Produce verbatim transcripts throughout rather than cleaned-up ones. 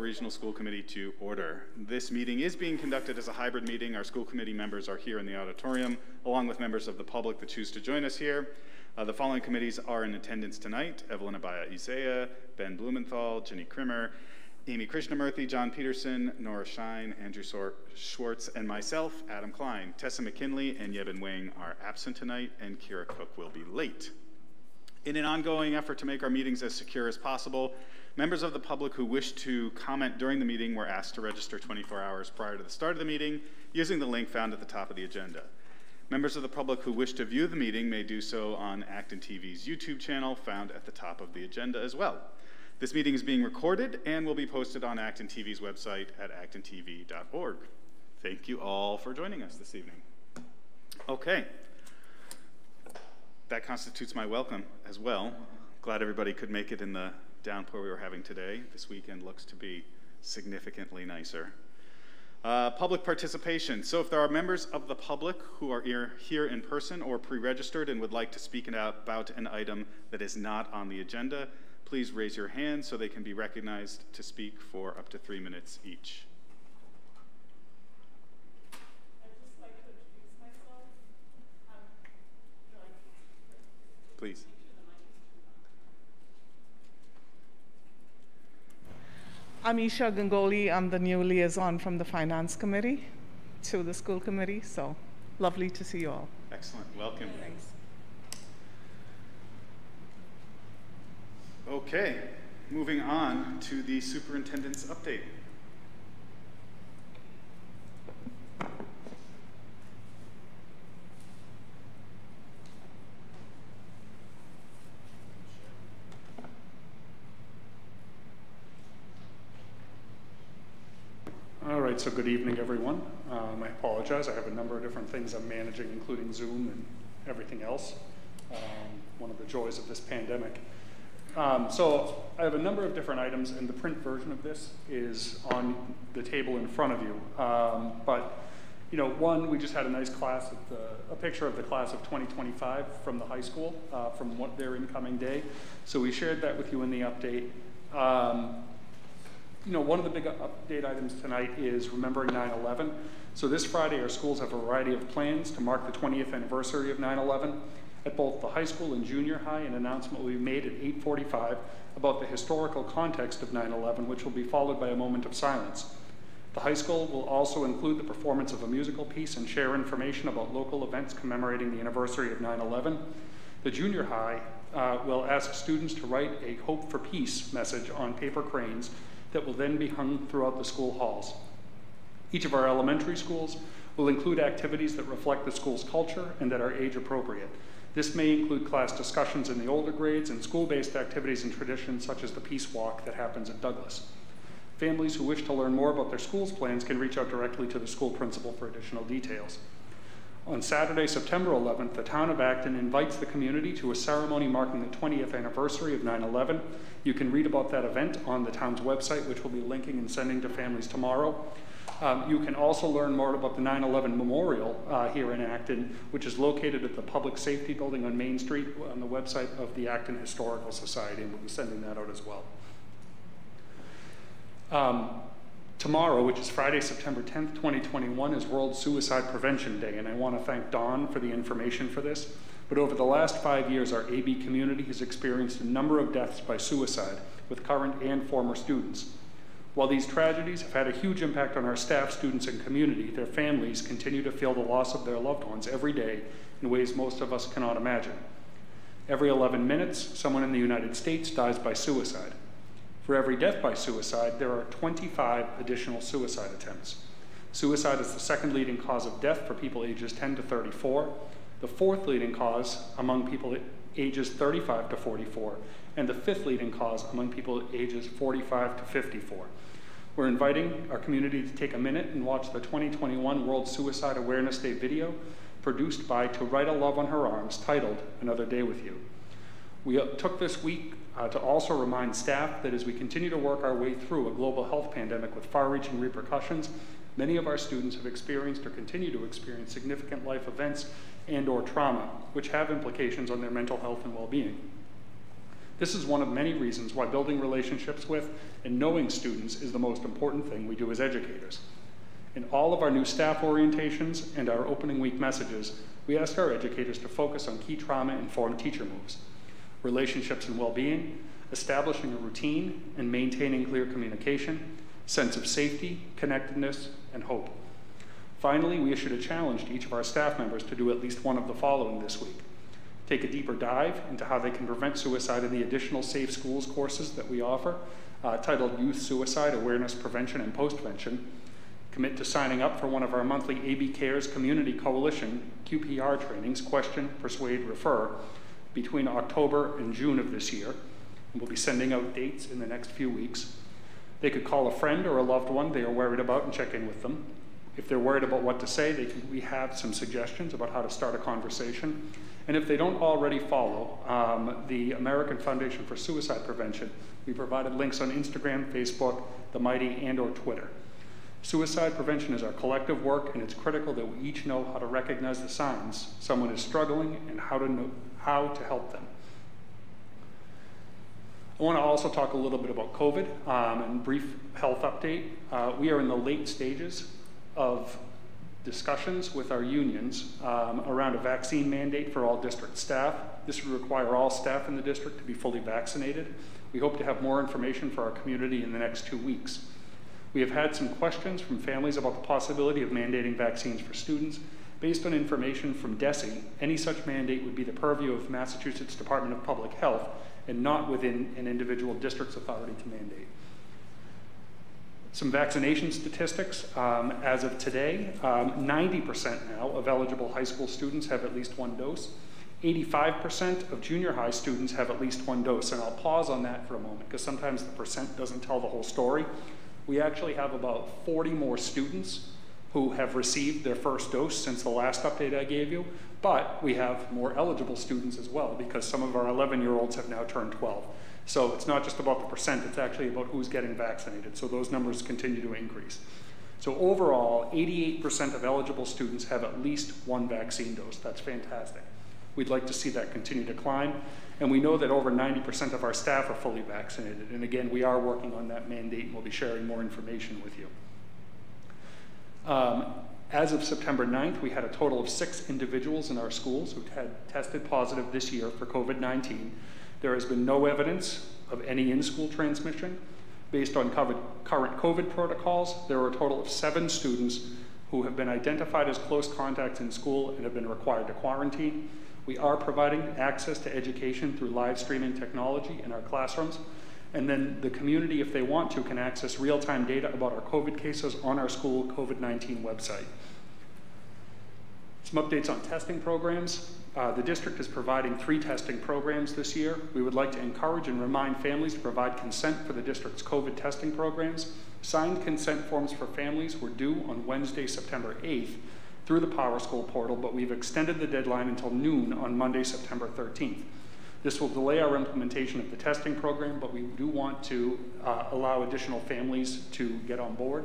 Regional School Committee to order. This meeting is being conducted as a hybrid meeting. Our school committee members are here in the auditorium, along with members of the public that choose to join us here. Uh, the following committees are in attendance tonight: Evelyn Abaya-Isaiah, Ben Blumenthal, Jenny Krimmer, Amy Krishnamurthy, John Peterson, Nora Shine, Andrew Sor Schwartz, and myself, Adam Klein. Tessa McKinley and Yebin Wang are absent tonight, and Kira Cook will be late. In an ongoing effort to make our meetings as secure as possible, members of the public who wish to comment during the meeting were asked to register twenty-four hours prior to the start of the meeting using the link found at the top of the agenda. Members of the public who wish to view the meeting may do so on Acton T V's YouTube channel found at the top of the agenda as well. This meeting is being recorded and will be posted on Acton T V's website at acton t v dot org. Thank you all for joining us this evening. Okay. That constitutes my welcome as well. Glad everybody could make it in the downpour we were having today. This weekend looks to be significantly nicer. Uh, public participation. So if there are members of the public who are here, here in person or pre-registered and would like to speak about an item that is not on the agenda, please raise your hand so they can be recognized to speak for up to three minutes each. I'd just like to introduce myself. Um, please. I'm Isha Gangoli. I'm the new liaison from the Finance Committee to the School Committee, so lovely to see you all. Excellent. Welcome. Thanks. Okay, moving on to the superintendent's update. All right, so good evening, everyone. Um, I apologize. I have a number of different things I'm managing, including Zoom and everything else. Um, one of the joys of this pandemic. Um, so I have a number of different items, and the print version of this is on the table in front of you. Um, but you know, one, we just had a nice class, of the, a picture of the class of twenty twenty-five from the high school, uh, from what their incoming day. So we shared that with you in the update. Um, you know, one of the big update items tonight is remembering nine eleven. So this Friday, our schools have a variety of plans to mark the twentieth anniversary of nine eleven. At both the high school and junior high, an announcement will be made at eight forty-five about the historical context of nine eleven, which will be followed by a moment of silence. The high school will also include the performance of a musical piece and share information about local events commemorating the anniversary of nine eleven. The junior high uh, will ask students to write a Hope for Peace message on paper cranes that will then be hung throughout the school halls. Each of our elementary schools will include activities that reflect the school's culture and that are age appropriate. This may include class discussions in the older grades and school-based activities and traditions such as the Peace Walk that happens at Douglas. Families who wish to learn more about their school's plans can reach out directly to the school principal for additional details. On Saturday, September eleventh, the town of Acton invites the community to a ceremony marking the twentieth anniversary of nine eleven. You can read about that event on the town's website, which we'll be linking and sending to families tomorrow. Um, you can also learn more about the nine eleven Memorial uh, here in Acton, which is located at the Public Safety Building on Main Street on the website of the Acton Historical Society, and we'll be sending that out as well. Um, tomorrow, which is Friday, September tenth, twenty twenty-one, is World Suicide Prevention Day, and I want to thank Dawn for the information for this. But over the last five years, our A B community has experienced a number of deaths by suicide with current and former students. While these tragedies have had a huge impact on our staff, students, and community, their families continue to feel the loss of their loved ones every day in ways most of us cannot imagine. Every eleven minutes, someone in the United States dies by suicide. For every death by suicide, there are twenty-five additional suicide attempts. Suicide is the second leading cause of death for people ages ten to thirty-four, the fourth leading cause among people ages thirty-five to forty-four, and the fifth leading cause among people ages forty-five to fifty-four. We're inviting our community to take a minute and watch the twenty twenty-one World Suicide Awareness Day video produced by To Write a Love on Her Arms, titled Another Day With You. We took this week uh, to also remind staff that as we continue to work our way through a global health pandemic with far-reaching repercussions, many of our students have experienced or continue to experience significant life events and or trauma, which have implications on their mental health and well-being. This is one of many reasons why building relationships with and knowing students is the most important thing we do as educators. In all of our new staff orientations and our opening week messages, we ask our educators to focus on key trauma-informed teacher moves, relationships and well-being, establishing a routine and maintaining clear communication, sense of safety, connectedness, and hope. Finally, we issued a challenge to each of our staff members to do at least one of the following this week. Take a deeper dive into how they can prevent suicide in the additional Safe Schools courses that we offer, uh, titled Youth Suicide Awareness Prevention and Postvention. Commit to signing up for one of our monthly A B Cares Community Coalition Q P R trainings, Question, Persuade, Refer, between October and June of this year. And we'll be sending out dates in the next few weeks. They could call a friend or a loved one they are worried about and check in with them. If they're worried about what to say, they can, we have some suggestions about how to start a conversation. And if they don't already follow um, the American Foundation for Suicide Prevention, we provided links on Instagram, Facebook, The Mighty, and or Twitter. Suicide prevention is our collective work, and it's critical that we each know how to recognize the signs someone is struggling and how to know how to help them. I want to also talk a little bit about COVID um, and brief health update. Uh, we are in the late stages of discussions with our unions um, around a vaccine mandate for all district staff. This would require all staff in the district to be fully vaccinated. We hope to have more information for our community in the next two weeks. We have had some questions from families about the possibility of mandating vaccines for students. Based on information from DESE, any such mandate would be the purview of Massachusetts Department of Public Health and not within an individual district's authority to mandate. Some vaccination statistics. Um, as of today, ninety percent um, now of eligible high school students have at least one dose. eighty-five percent of junior high students have at least one dose. And I'll pause on that for a moment because sometimes the percent doesn't tell the whole story. We actually have about forty more students who have received their first dose since the last update I gave you, but we have more eligible students as well because some of our eleven-year-olds have now turned twelve. So it's not just about the percent, it's actually about who's getting vaccinated. So those numbers continue to increase. So overall, eighty-eight percent of eligible students have at least one vaccine dose. That's fantastic. We'd like to see that continue to climb. And we know that over ninety percent of our staff are fully vaccinated. And again, we are working on that mandate and we'll be sharing more information with you. Um, as of September ninth, we had a total of six individuals in our schools who had tested positive this year for COVID nineteen. There has been no evidence of any in-school transmission. Based on COVID, current COVID protocols, there are a total of seven students who have been identified as close contacts in school and have been required to quarantine. We are providing access to education through live streaming technology in our classrooms. And then the community, if they want to, can access real-time data about our COVID cases on our school COVID nineteen website. Some updates on testing programs. Uh, the district is providing three testing programs this year. We would like to encourage and remind families to provide consent for the district's COVID testing programs. Signed consent forms for families were due on Wednesday, September eighth through the PowerSchool portal, but we've extended the deadline until noon on Monday, September thirteenth. This will delay our implementation of the testing program, but we do want to uh, allow additional families to get on board.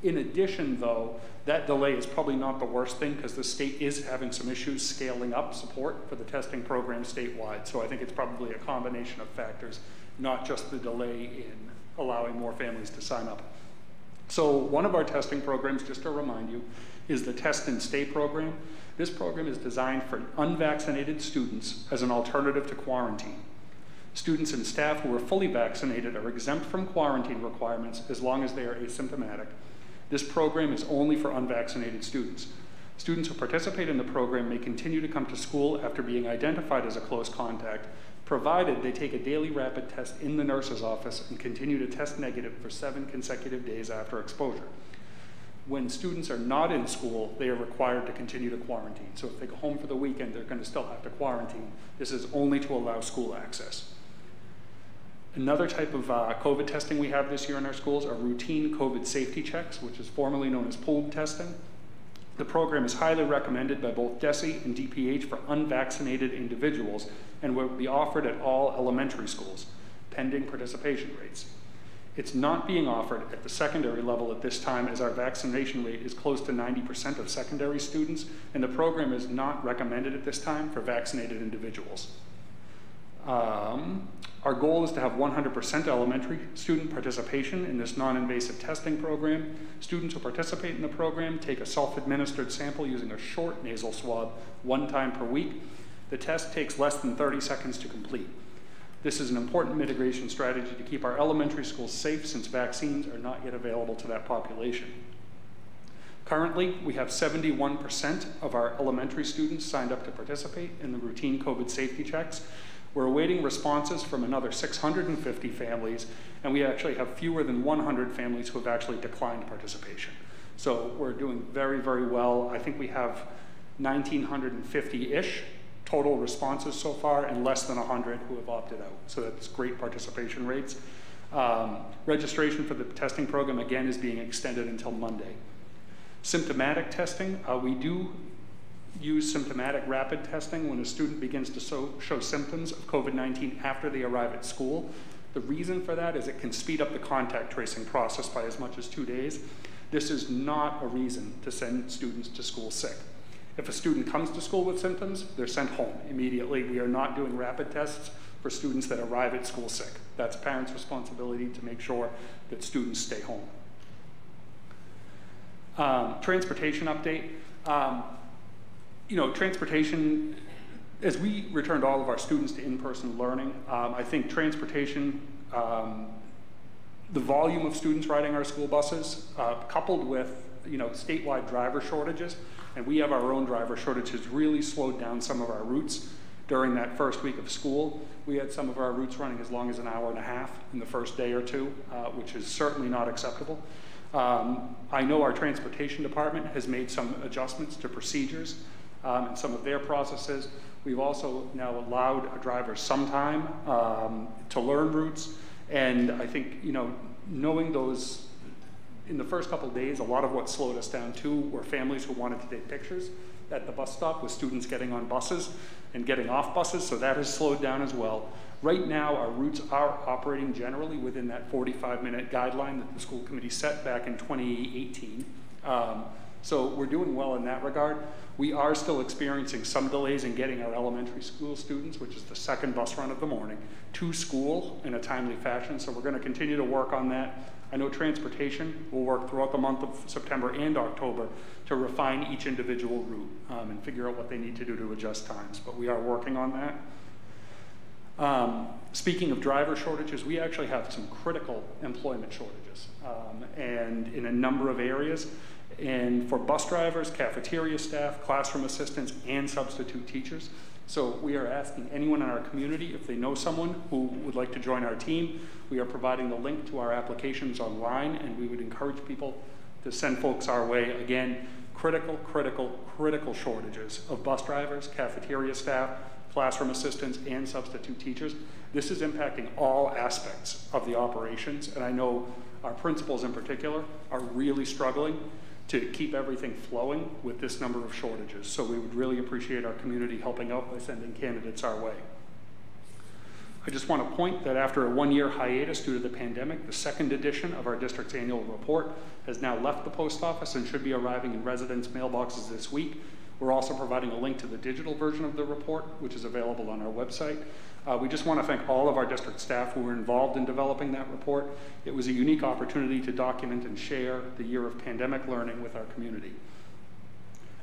In addition, though, that delay is probably not the worst thing because the state is having some issues scaling up support for the testing program statewide. So I think it's probably a combination of factors, not just the delay in allowing more families to sign up. So one of our testing programs, just to remind you, is the Test and Stay program. This program is designed for unvaccinated students as an alternative to quarantine. Students and staff who are fully vaccinated are exempt from quarantine requirements as long as they are asymptomatic. This program is only for unvaccinated students. Students who participate in the program may continue to come to school after being identified as a close contact, provided they take a daily rapid test in the nurse's office and continue to test negative for seven consecutive days after exposure. When students are not in school, they are required to continue to quarantine. So if they go home for the weekend, they're going to still have to quarantine. This is only to allow school access. Another type of uh, COVID testing we have this year in our schools are routine COVID safety checks, which is formerly known as P O L D testing. The program is highly recommended by both DESE and D P H for unvaccinated individuals and will be offered at all elementary schools, pending participation rates. It's not being offered at the secondary level at this time as our vaccination rate is close to ninety percent of secondary students, and the program is not recommended at this time for vaccinated individuals. Um, our goal is to have one hundred percent elementary student participation in this non-invasive testing program. Students who participate in the program take a self-administered sample using a short nasal swab one time per week. The test takes less than thirty seconds to complete. This is an important mitigation strategy to keep our elementary schools safe since vaccines are not yet available to that population. Currently, we have seventy-one percent of our elementary students signed up to participate in the routine COVID safety checks. We're awaiting responses from another six hundred fifty families, and we actually have fewer than one hundred families who have actually declined participation. So we're doing very, very well. I think we have nineteen fifty-ish total responses so far, and less than one hundred who have opted out. So that's great participation rates. Um, registration for the testing program, again, is being extended until Monday. Symptomatic testing, uh, we do use symptomatic rapid testing when a student begins to so, show symptoms of COVID nineteen after they arrive at school. The reason for that is it can speed up the contact tracing process by as much as two days. This is not a reason to send students to school sick. If a student comes to school with symptoms, they're sent home immediately. We are not doing rapid tests for students that arrive at school sick. That's parents' responsibility to make sure that students stay home. Um, transportation update. Um, You know, transportation, as we returned all of our students to in-person learning, um, I think transportation, um, the volume of students riding our school buses, uh, coupled with, you know, statewide driver shortages, and we have our own driver shortages, really slowed down some of our routes during that first week of school. We had some of our routes running as long as an hour and a half in the first day or two, uh, which is certainly not acceptable. Um, I know our transportation department has made some adjustments to procedures Um, and some of their processes. We've also now allowed a driver some time um, to learn routes, and I think, you know, knowing those in the first couple of days, a lot of what slowed us down too were families who wanted to take pictures at the bus stop with students getting on buses and getting off buses, so that has slowed down as well. Right now, our routes are operating generally within that forty-five minute guideline that the school committee set back in twenty eighteen. Um, So we're doing well in that regard. We are still experiencing some delays in getting our elementary school students, which is the second bus run of the morning, to school in a timely fashion. So we're going to continue to work on that. I know transportation will work throughout the month of September and October to refine each individual route um, and figure out what they need to do to adjust times. But we are working on that. Um, speaking of driver shortages, we actually have some critical employment shortages um, and in a number of areas. And for bus drivers, cafeteria staff, classroom assistants, and substitute teachers. So we are asking anyone in our community, if they know someone who would like to join our team, we are providing the link to our applications online, and we would encourage people to send folks our way. Again, critical, critical, critical shortages of bus drivers, cafeteria staff, classroom assistants, and substitute teachers. This is impacting all aspects of the operations, and I know our principals in particular are really struggling to keep everything flowing with this number of shortages. So we would really appreciate our community helping out by sending candidates our way. I just want to point that after a one-year hiatus due to the pandemic, the second edition of our district's annual report has now left the post office and should be arriving in residents' mailboxes this week. We're also providing a link to the digital version of the report, which is available on our website. Uh, we just want to thank all of our district staff who were involved in developing that report. It was a unique opportunity to document and share the year of pandemic learning with our community.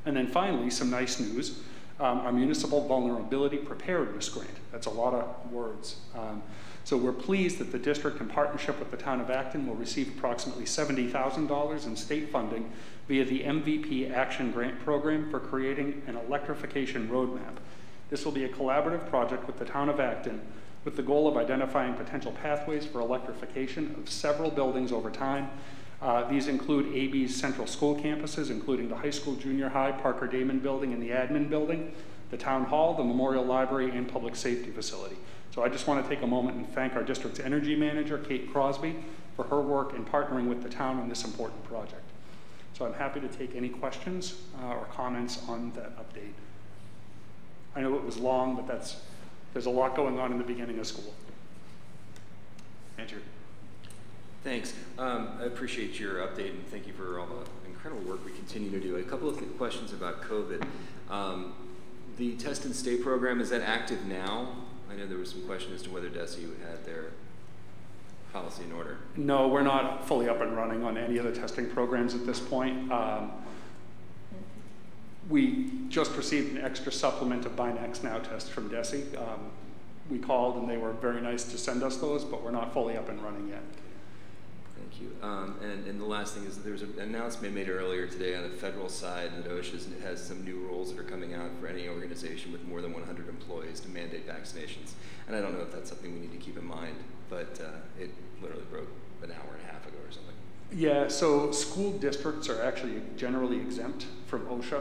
And then finally, some nice news. Um, our Municipal Vulnerability Preparedness Grant. That's a lot of words. Um, so we're pleased that the district, in partnership with the town of Acton, will receive approximately seventy thousand dollars in state funding via the M V P Action Grant Program for creating an electrification roadmap. This will be a collaborative project with the town of Acton with the goal of identifying potential pathways for electrification of several buildings over time. Uh, these include A B's central school campuses, including the high school, junior high, Parker Damon building, and the admin building, the town hall, the memorial library, and public safety facility. So I just want to take a moment and thank our district's energy manager, Kate Crosby, for her work in partnering with the town on this important project. So I'm happy to take any questions uh, or comments on that update. I know it was long, but that's, there's a lot going on in the beginning of school. Andrew. Thanks. Um, I appreciate your update, and thank you for all the incredible work we continue to do. A couple of questions about COVID. Um, the test and stay program, is that active now? I I know there was some question as to whether DESE had their policy in order. No, we're not fully up and running on any of the testing programs at this point. Um, we just received an extra supplement of BinaxNOW tests from DESE. Um, we called and they were very nice to send us those, but we're not fully up and running yet. Thank you. Um, and, and the last thing is that there was an announcement made earlier today on the federal side that OSHA has some new rules that are coming out for any organization with more than one hundred employees to mandate vaccinations. And I don't know if that's something we need to keep in mind, but uh, it literally broke an hour and a half ago or something. Yeah, so school districts are actually generally exempt from OSHA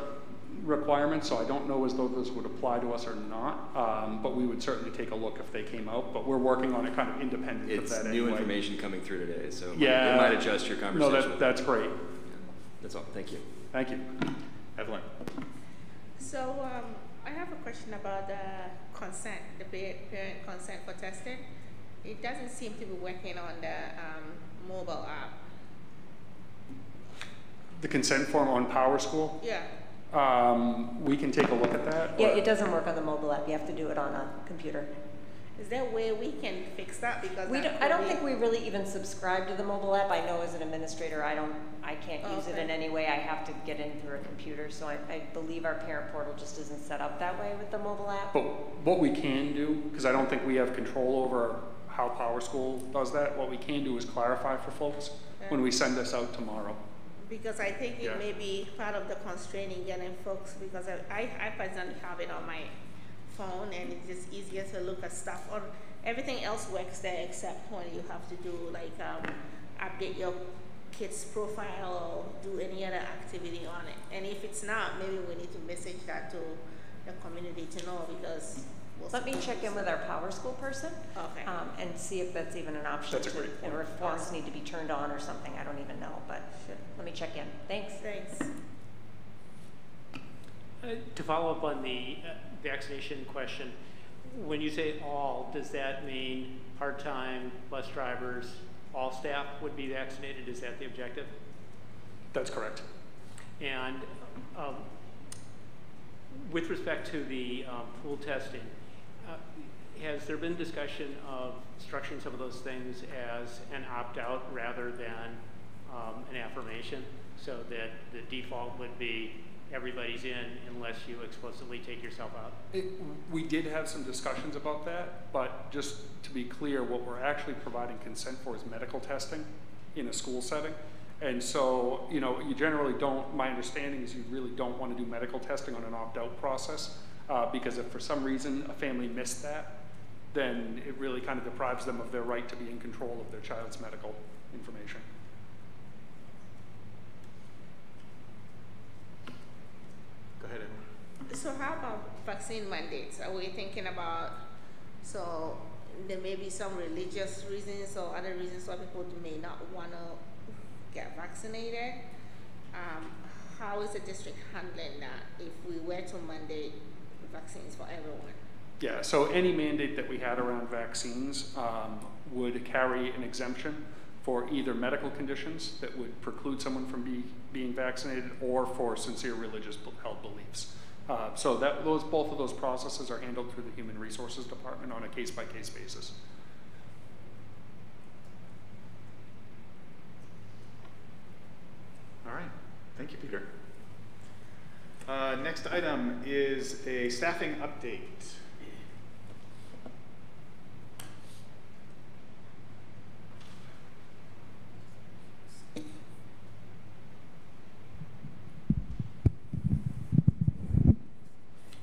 requirements, so I don't know as though those would apply to us or not, um, but we would certainly take a look if they came out, but we're working on it kind of independent it's of that new anyway. Information coming through today, so yeah. It might adjust your conversation. No, that, that's great. Yeah. That's all. Thank you. Thank you. Evelyn. So um, I have a question about the consent, the parent consent for testing. It doesn't seem to be working on the um, mobile app. The consent form on PowerSchool? Yeah. Um, we can take a look at that. Yeah, it doesn't work on the mobile app. You have to do it on a computer. Is there a way we can fix that? Because we don't, I don't think we really even subscribe to the mobile app. I know as an administrator, I don't, I can't oh, use okay. it in any way. I have to get in through a computer. So I, I believe our parent portal just isn't set up that way with the mobile app. But what we can do, because I don't think we have control over how PowerSchool does that, what we can do is clarify for folks okay. when we send this out tomorrow. Because I think it yeah. may be part of the constraint in getting folks, because I, I, I personally have it on my phone and it's just easier to look at stuff, or everything else works there except when you have to do like um, update your kid's profile or do any other activity on it. And if it's not, maybe we need to message that to the community to know, because we'll let me check in with our PowerSchool person okay. um, and see if that's even an option. That's a great point. Or forms need to be turned on or something. I don't even know, but sure. Let me check in. Thanks. Thanks. Uh, to follow up on the uh, vaccination question, when you say all, does that mean part-time, bus drivers, all staff would be vaccinated? Is that the objective? That's correct. And um, with respect to the um, pool testing, Uh, has there been discussion of structuring some of those things as an opt-out rather than um, an affirmation, so that the default would be everybody's in unless you explicitly take yourself out? It, we did have some discussions about that, but just to be clear, what we're actually providing consent for is medical testing in a school setting. And so, you know, you generally don't, my understanding is you really don't want to do medical testing on an opt-out process. Uh, because if for some reason a family missed that, then it really kind of deprives them of their right to be in control of their child's medical information. Go ahead, Emma. So how about vaccine mandates? Are we thinking about, so there may be some religious reasons or other reasons why people may not want to get vaccinated. Um, how is the district handling that if we were to mandate vaccines for everyone? Yeah, so any mandate that we had around vaccines um, would carry an exemption for either medical conditions that would preclude someone from be, being vaccinated, or for sincere religious held beliefs. Uh, so that those both of those processes are handled through the Human Resources Department on a case-by-case basis. All right, thank you, Peter. Uh, next item is a staffing update.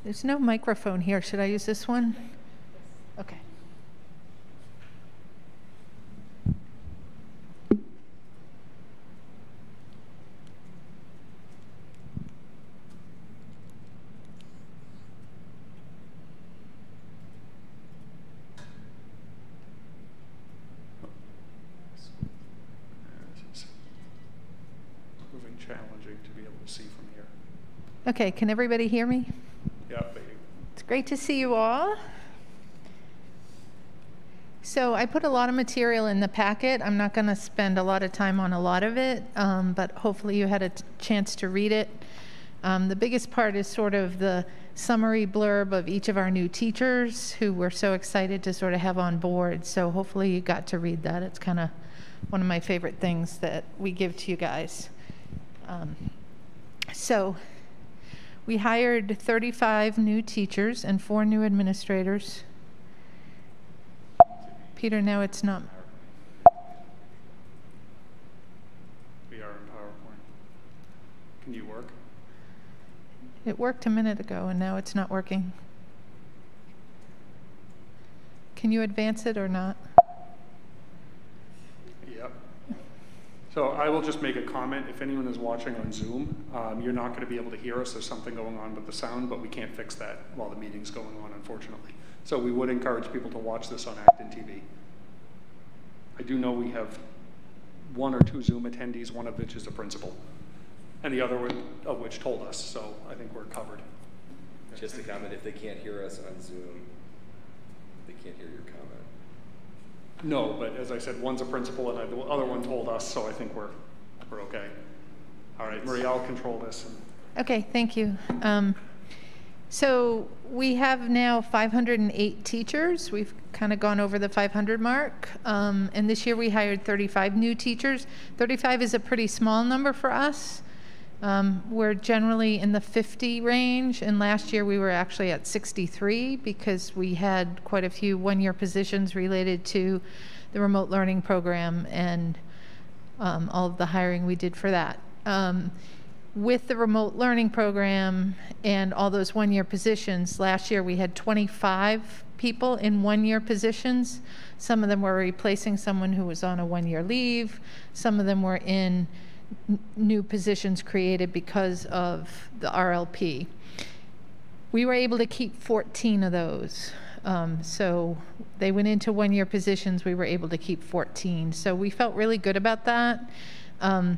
There's no microphone here. Should I use this one? Okay. Okay, can everybody hear me? Yeah, baby. It's great to see you all. So I put a lot of material in the packet. I'm not going to spend a lot of time on a lot of it, um, but hopefully you had a chance to read it. Um, the biggest part is sort of the summary blurb of each of our new teachers who we're so excited to sort of have on board. So hopefully you got to read that. It's kind of one of my favorite things that we give to you guys. Um, so we hired thirty-five new teachers and four new administrators. Peter, now it's not. We are in PowerPoint. Can you work? It worked a minute ago, and now it's not working. Can you advance it or not? Yep. So I will just make a comment. If anyone is watching on Zoom, um, you're not going to be able to hear us. There's something going on with the sound, but we can't fix that while the meeting's going on, unfortunately. So we would encourage people to watch this on Acton T V. I do know we have one or two Zoom attendees, one of which is the principal, and the other one of which told us, so I think we're covered. Just a comment, if they can't hear us on Zoom, they can't hear your comment. No, but as I said, one's a principal and the other one told us, so I think we're, we're okay. All right, Marie, I'll control this. Okay, thank you. Um, So we have now five hundred eight teachers. We've kind of gone over the five hundred mark. Um, and this year we hired thirty-five new teachers. thirty-five is a pretty small number for us. Um, we're generally in the fifty range. And last year we were actually at sixty-three because we had quite a few one-year positions related to the remote learning program and um, all of the hiring we did for that. Um, With the remote learning program and all those one-year positions, last year we had twenty-five people in one-year positions. Some of them were replacing someone who was on a one-year leave. Some of them were in new positions created because of the R L P. We were able to keep fourteen of those. Um, so they went into one-year positions. We were able to keep fourteen. So we felt really good about that. Um,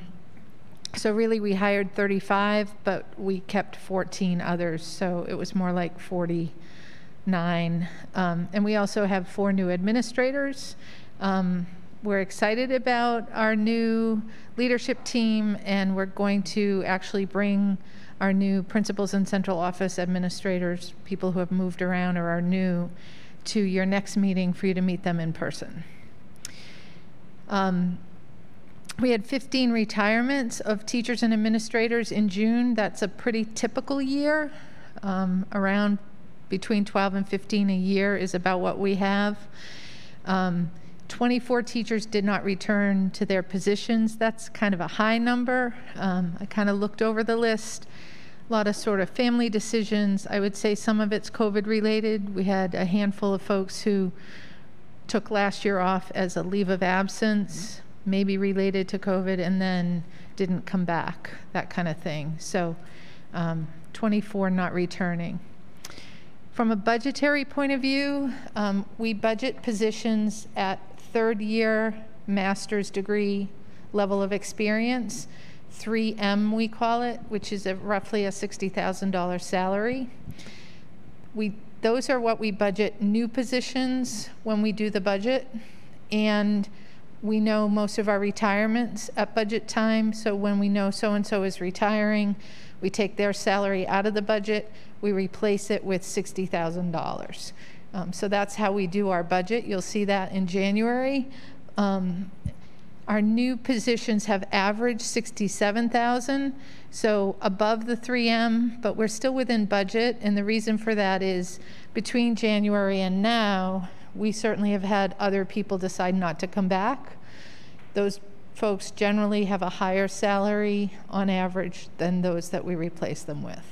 So really we hired thirty-five, but we kept fourteen others, so it was more like forty-nine. Um, and we also have four new administrators. Um, we're excited about our new leadership team, and we're going to actually bring our new principals and central office administrators, people who have moved around or are new, to your next meeting for you to meet them in person. Um, We had fifteen retirements of teachers and administrators in June. That's a pretty typical year. Um, around between twelve and fifteen a year is about what we have. Um, twenty-four teachers did not return to their positions. That's kind of a high number. Um, I kind of looked over the list. A lot of sort of family decisions. I would say some of it's COVID related. We had a handful of folks who took last year off as a leave of absence, maybe related to COVID, and then didn't come back, that kind of thing. So um, twenty-four not returning. From a budgetary point of view, um, we budget positions at third year master's degree level of experience, three M we call it, which is a roughly a sixty thousand dollar salary. We, those are what we budget new positions when we do the budget, and we know most of our retirements at budget time, so when we know so-and-so is retiring, we take their salary out of the budget, we replace it with sixty thousand dollars. Um, so that's how we do our budget. You'll see that in January. Um, our new positions have averaged sixty-seven thousand dollars, so above the three M, but we're still within budget, and the reason for that is between January and now, we certainly have had other people decide not to come back. Those folks generally have a higher salary on average than those that we replace them with.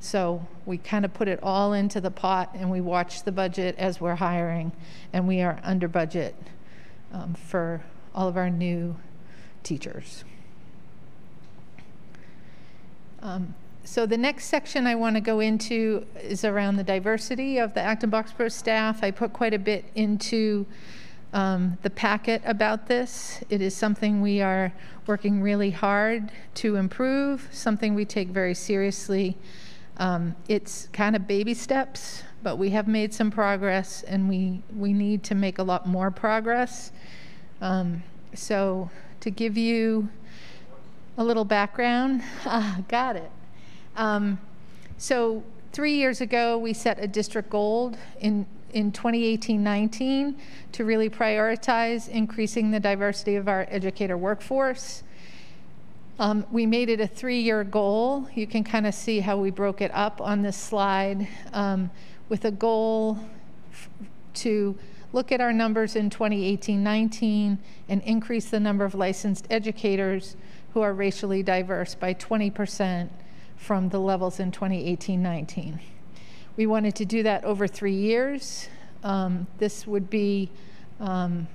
So we kind of put it all into the pot and we watch the budget as we're hiring, and we are under budget um, for all of our new teachers. Um, So the next section I want to go into is around the diversity of the Acton-Boxborough staff. I put quite a bit into um, the packet about this. It is something we are working really hard to improve, something we take very seriously. Um, it's kind of baby steps, but we have made some progress, and we, we need to make a lot more progress. Um, so to give you a little background, ah, got it. Um, so Three years ago, we set a district goal in, in twenty eighteen nineteen to really prioritize increasing the diversity of our educator workforce. Um, we made it a three-year goal. You can kind of see how we broke it up on this slide um, with a goal to look at our numbers in twenty eighteen nineteen and increase the number of licensed educators who are racially diverse by twenty percent from the levels in twenty eighteen nineteen. We wanted to do that over three years. Um, this would be, um,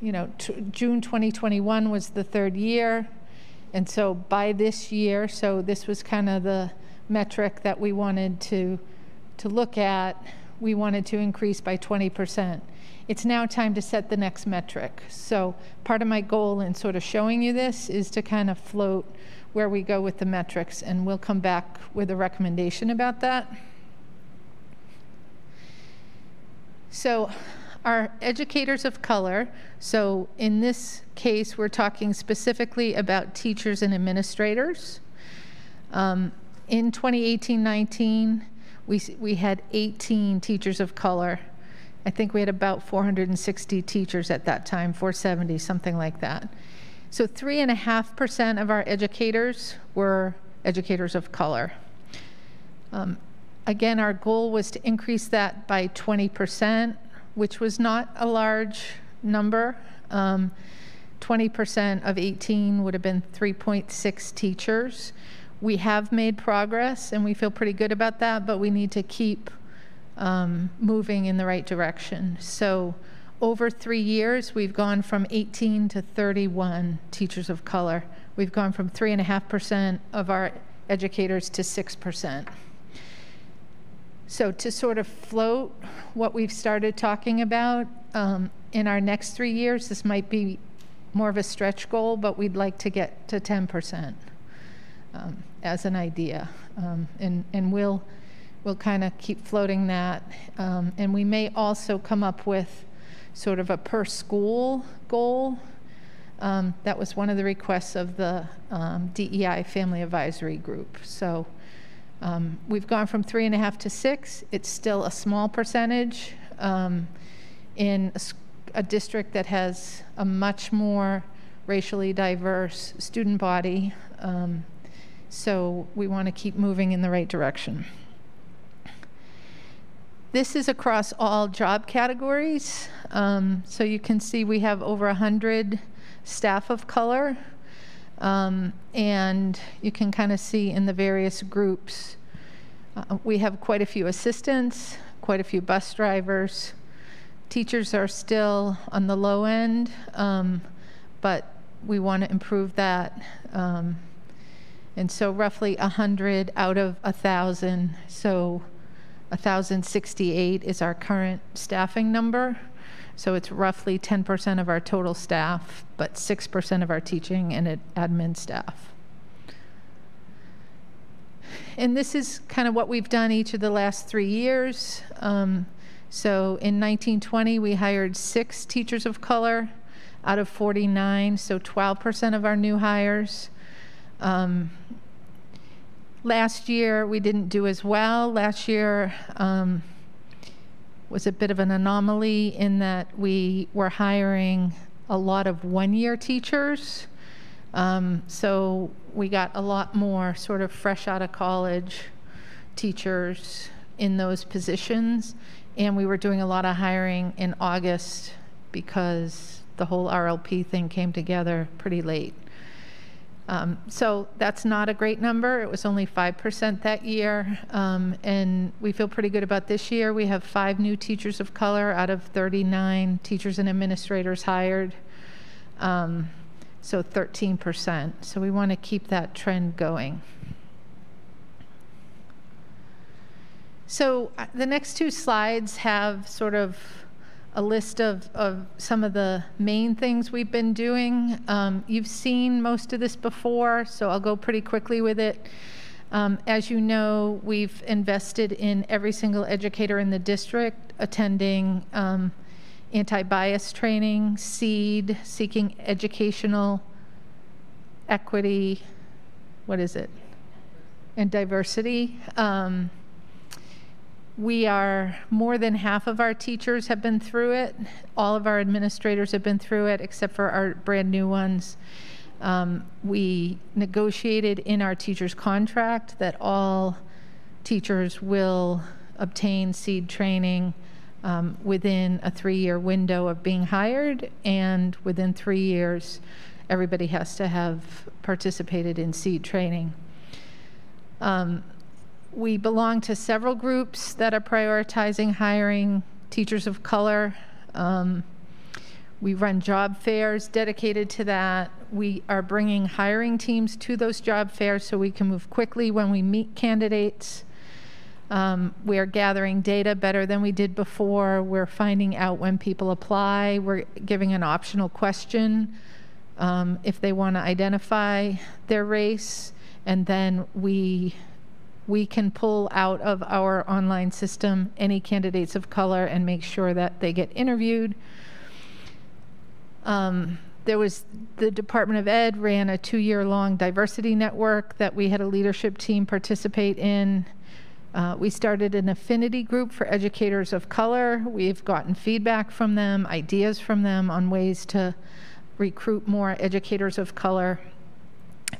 you know, June twenty twenty-one was the third year. And so by this year, so this was kind of the metric that we wanted to, to look at. We wanted to increase by twenty percent. It's now time to set the next metric. So part of my goal in sort of showing you this is to kind of float where we go with the metrics, and we'll come back with a recommendation about that. So our educators of color, so in this case, we're talking specifically about teachers and administrators. Um, in twenty eighteen nineteen, we, we had eighteen teachers of color. I think we had about four hundred sixty teachers at that time, four seventy, something like that. So three and a half percent of our educators were educators of color. Um, again, our goal was to increase that by twenty percent, which was not a large number. Um, twenty percent of eighteen would have been three point six teachers. We have made progress and we feel pretty good about that, but we need to keep um, moving in the right direction. So over three years, we've gone from eighteen to thirty-one teachers of color. We've gone from three and a half percent of our educators to six percent. So to sort of float what we've started talking about um, in our next three years, this might be more of a stretch goal, but we'd like to get to ten percent um, as an idea, um, and and we'll we'll kind of keep floating that, um, and we may also come up with sort of a per school goal. Um, that was one of the requests of the um, D E I Family Advisory Group. So um, we've gone from three and a half to six. It's still a small percentage um, in a, a district that has a much more racially diverse student body. Um, so we want to keep moving in the right direction. This is across all job categories. Um, so you can see we have over one hundred staff of color. Um, and you can kind of see in the various groups, uh, we have quite a few assistants, quite a few bus drivers. Teachers are still on the low end, um, but we want to improve that. Um, and so roughly one hundred out of one thousand. So one thousand sixty-eight is our current staffing number. So it's roughly ten percent of our total staff, but six percent of our teaching and admin staff. And this is kind of what we've done each of the last three years. Um, so in nineteen twenty, we hired six teachers of color out of forty-nine, so twelve percent of our new hires. Um, Last year, we didn't do as well. Last year um, was a bit of an anomaly in that we were hiring a lot of one-year teachers. Um, so we got a lot more sort of fresh out of college teachers in those positions. And we were doing a lot of hiring in August because the whole R L P thing came together pretty late. Um, so that's not a great number. It was only five percent that year. Um, and we feel pretty good about this year. We have five new teachers of color out of thirty-nine teachers and administrators hired. Um, so thirteen percent. So we want to keep that trend going. So the next two slides have sort of a list of, of some of the main things we've been doing. Um, you've seen most of this before, so I'll go pretty quickly with it. Um, as you know, we've invested in every single educator in the district attending um, anti-bias training, SEED, seeking educational equity, what is it? and diversity. Um, we are, more than half of our teachers have been through it. All of our administrators have been through it, except for our brand new ones. Um, we negotiated in our teachers' contract that all teachers will obtain SEED training um, within a three-year window of being hired, and within three years, everybody has to have participated in SEED training. Um, we belong to several groups that are prioritizing hiring teachers of color. Um, we run job fairs dedicated to that. We are bringing hiring teams to those job fairs so we can move quickly when we meet candidates. Um, we are gathering data better than we did before. We're finding out when people apply. We're giving an optional question um, if they want to identify their race. And then we, we can pull out of our online system any candidates of color and make sure that they get interviewed. Um, there was, the Department of Ed ran a two-year long diversity network that we had a leadership team participate in. Uh, we started an affinity group for educators of color. We've gotten feedback from them, ideas from them on ways to recruit more educators of color.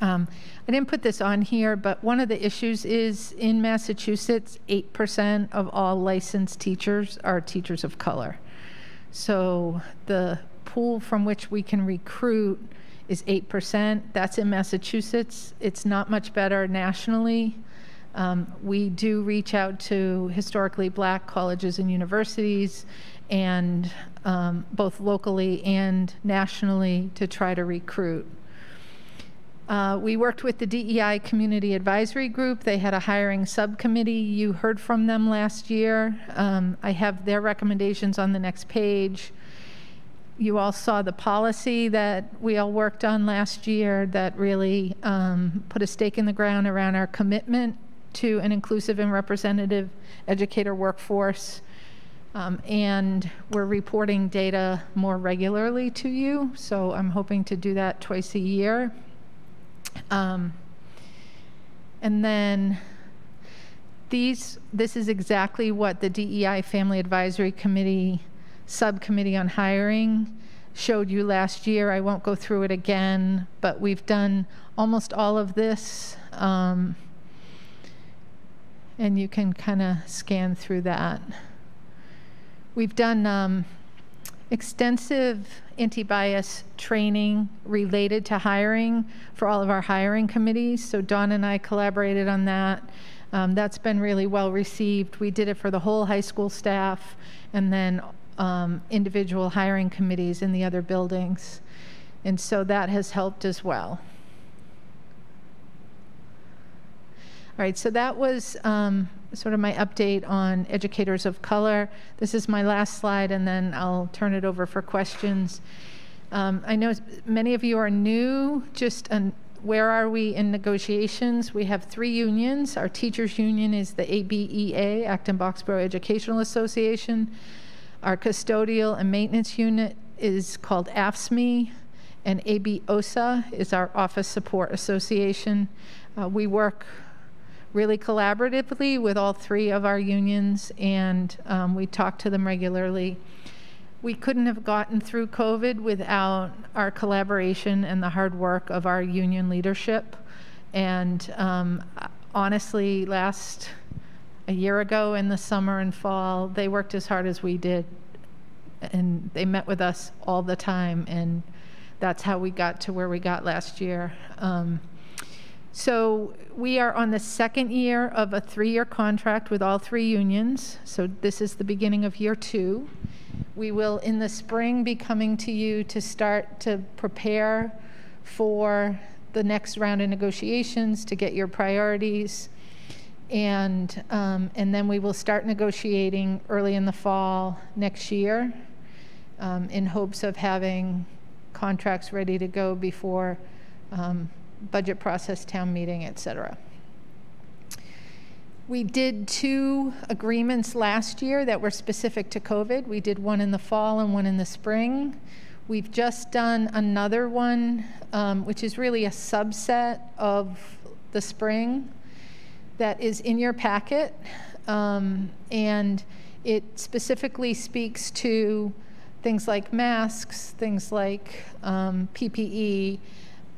Um, I didn't put this on here, but one of the issues is in Massachusetts, eight percent of all licensed teachers are teachers of color. So the pool from which we can recruit is eight percent. That's in Massachusetts. It's not much better nationally. Um, we do reach out to historically black colleges and universities, and um, both locally and nationally, to try to recruit. Uh, we worked with the D E I Community Advisory Group. They had a hiring subcommittee. You heard from them last year. Um, I have their recommendations on the next page. You all saw the policy that we all worked on last year that really um, put a stake in the ground around our commitment to an inclusive and representative educator workforce. Um, and we're reporting data more regularly to you. So I'm hoping to do that twice a year. Um, and then these, this is exactly what the D E I Family Advisory Committee Subcommittee on Hiring showed you last year. I won't go through it again, but we've done almost all of this. Um, and you can kind of scan through that. We've done um, extensive anti-bias training related to hiring for all of our hiring committees. So Dawn and I collaborated on that. Um, that's been really well received. We did it for the whole high school staff and then um, individual hiring committees in the other buildings. And so that has helped as well. All right, so that was um, sort of my update on educators of color. This is my last slide, and then I'll turn it over for questions. Um, I know many of you are new. Just an, where are we in negotiations? We have three unions. Our teachers union is the A B E A, Acton-Boxborough Educational Association. Our custodial and maintenance unit is called A F S C M E, and A B O S A is our Office Support Association. Uh, we work really collaboratively with all three of our unions, and um, we talk to them regularly. We couldn't have gotten through COVID without our collaboration and the hard work of our union leadership. And um, honestly, last a year ago in the summer and fall, they worked as hard as we did, and they met with us all the time, and that's how we got to where we got last year. Um, So we are on the second year of a three-year contract with all three unions. So this is the beginning of year two. We will, in the spring, be coming to you to start to prepare for the next round of negotiations, to get your priorities. And, um, and then we will start negotiating early in the fall next year um, in hopes of having contracts ready to go before um, budget process, town meeting, et cetera. We did two agreements last year that were specific to COVID. We did one in the fall and one in the spring. We've just done another one, um, which is really a subset of the spring. that is in your packet, um, and it specifically speaks to things like masks, things like um, P P E,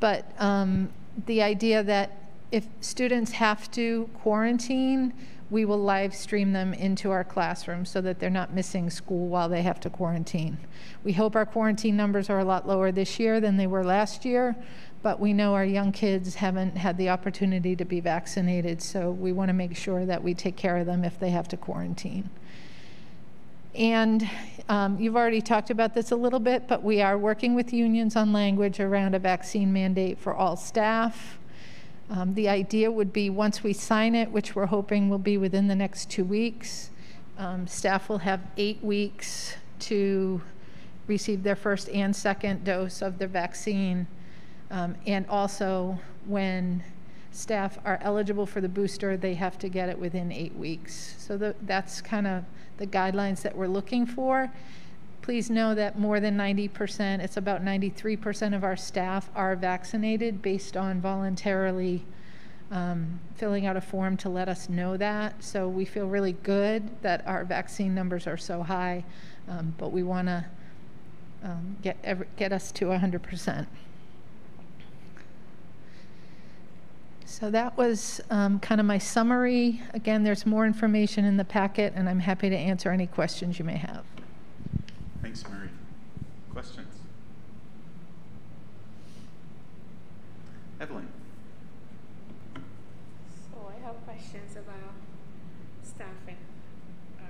but um, the idea that if students have to quarantine, we will live stream them into our classroom so that they're not missing school while they have to quarantine. We hope our quarantine numbers are a lot lower this year than they were last year, but we know our young kids haven't had the opportunity to be vaccinated, so we want to make sure that we take care of them if they have to quarantine. And um, you've already talked about this a little bit, but we are working with unions on language around a vaccine mandate for all staff. Um, the idea would be once we sign it, which we're hoping will be within the next two weeks, um, staff will have eight weeks to receive their first and second dose of their vaccine. Um, and also, when staff are eligible for the booster, they have to get it within eight weeks. So the, that's kind of the guidelines that we're looking for. Please know that more than ninety percent, it's about ninety-three percent of our staff are vaccinated based on voluntarily um, filling out a form to let us know that. So we feel really good that our vaccine numbers are so high, um, but we want to um, get, every, get us to one hundred percent. So that was um, kind of my summary. Again, there's more information in the packet, and I'm happy to answer any questions you may have. Thanks, Marie. Questions? Evelyn. So I have questions about staffing. Um,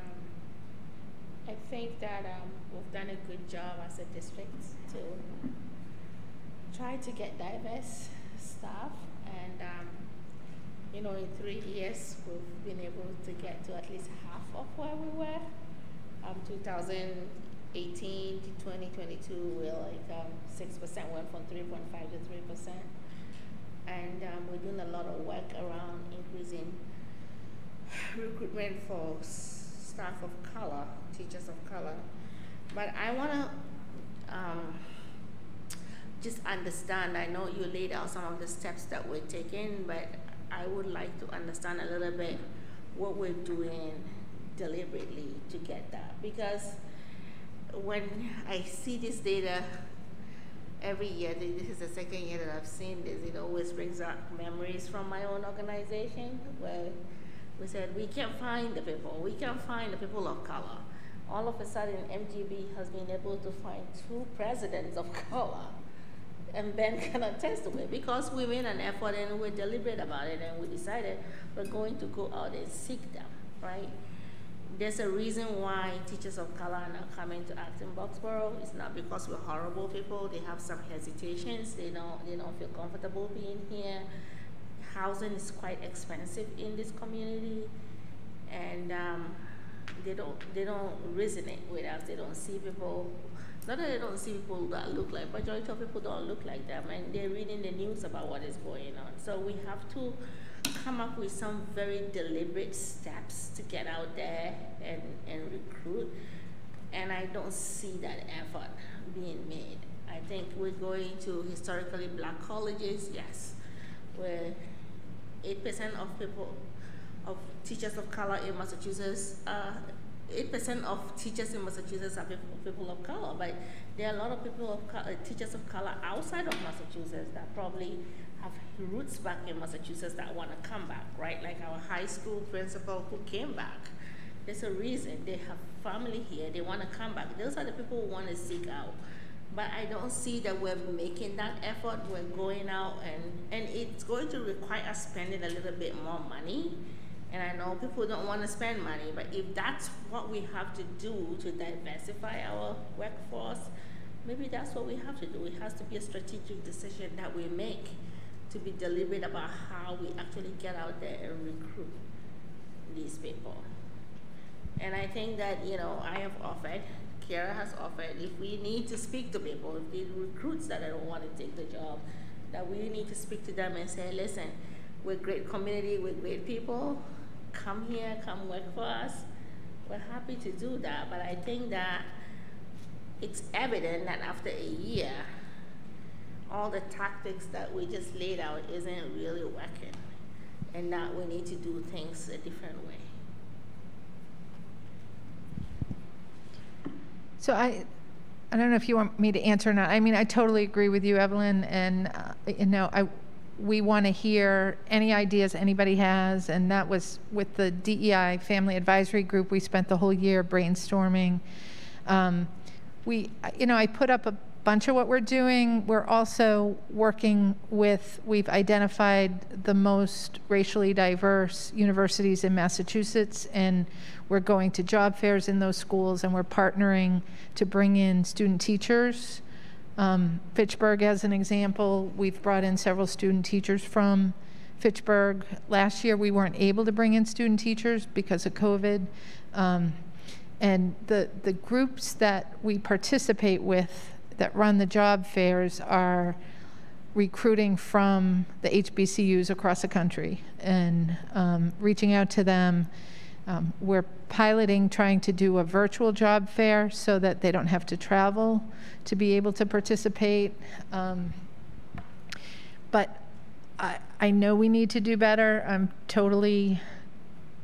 I think that um, we've done a good job as a district to try to get diverse staff. And, um, you know, in three years, we've been able to get to at least half of where we were. Um, two thousand eighteen to twenty twenty-two, we're like um, six percent, went from three point five to three percent. And um, we're doing a lot of work around increasing recruitment for staff of color, teachers of color. But I want to... Um, just understand, I know you laid out some of the steps that we're taking, but I would like to understand a little bit what we're doing deliberately to get that. Because when I see this data every year, this is the second year that I've seen this, it always brings up memories from my own organization where we said, we can't find the people, we can't find the people of color. All of a sudden, M G B has been able to find two presidents of color. And Ben can attest to it because we made an effort and we're deliberate about it and we decided we're going to go out and seek them, right? There's a reason why teachers of color are not coming to Acton-Boxborough. It's not because we're horrible people. They have some hesitations. They don't, they don't feel comfortable being here. Housing is quite expensive in this community. And um, they, don't, they don't resonate with us. They don't see people. Not that they don't see people that look like, majority of people don't look like them, and they're reading the news about what is going on. So we have to come up with some very deliberate steps to get out there and, and recruit. And I don't see that effort being made. I think we're going to historically black colleges, yes, where eight percent of people, of teachers of color in Massachusetts are eight percent of teachers in Massachusetts are people of color, but there are a lot of people of color, teachers of color outside of Massachusetts that probably have roots back in Massachusetts that want to come back, right? Like our high school principal who came back. There's a reason. They have family here. They want to come back. Those are the people who want to seek out. But I don't see that we're making that effort. We're going out, and, and it's going to require us spending a little bit more money. And I know people don't want to spend money, but if that's what we have to do to diversify our workforce, maybe that's what we have to do. It has to be a strategic decision that we make to be deliberate about how we actually get out there and recruit these people. And I think that, you know, I have offered, Kiara has offered, if we need to speak to people, if the recruits that I don't want to take the job, that we need to speak to them and say, listen, we're a great community, we're great people. Come here, come work for us. We're happy to do that, but I think that it's evident that after a year, all the tactics that we just laid out isn't really working. and now we need to do things a different way. So I, I don't know if you want me to answer or not. I mean, I totally agree with you, Evelyn, and uh, you know, I, we want to hear any ideas anybody has, and that was with the D E I Family Advisory Group. We spent the whole year brainstorming. Um, we, you know, I put up a bunch of what we're doing. We're also working with, we've identified the most racially diverse universities in Massachusetts, and we're going to job fairs in those schools, and we're partnering to bring in student teachers. Um, Fitchburg, as an example, we've brought in several student teachers from Fitchburg. Last year we weren't able to bring in student teachers because of COVID. Um, and the, the groups that we participate with that run the job fairs are recruiting from the H B C Us across the country and um, reaching out to them. Um, we're piloting trying to do a virtual job fair so that they don't have to travel to be able to participate. Um, but I, I know we need to do better. I'm totally,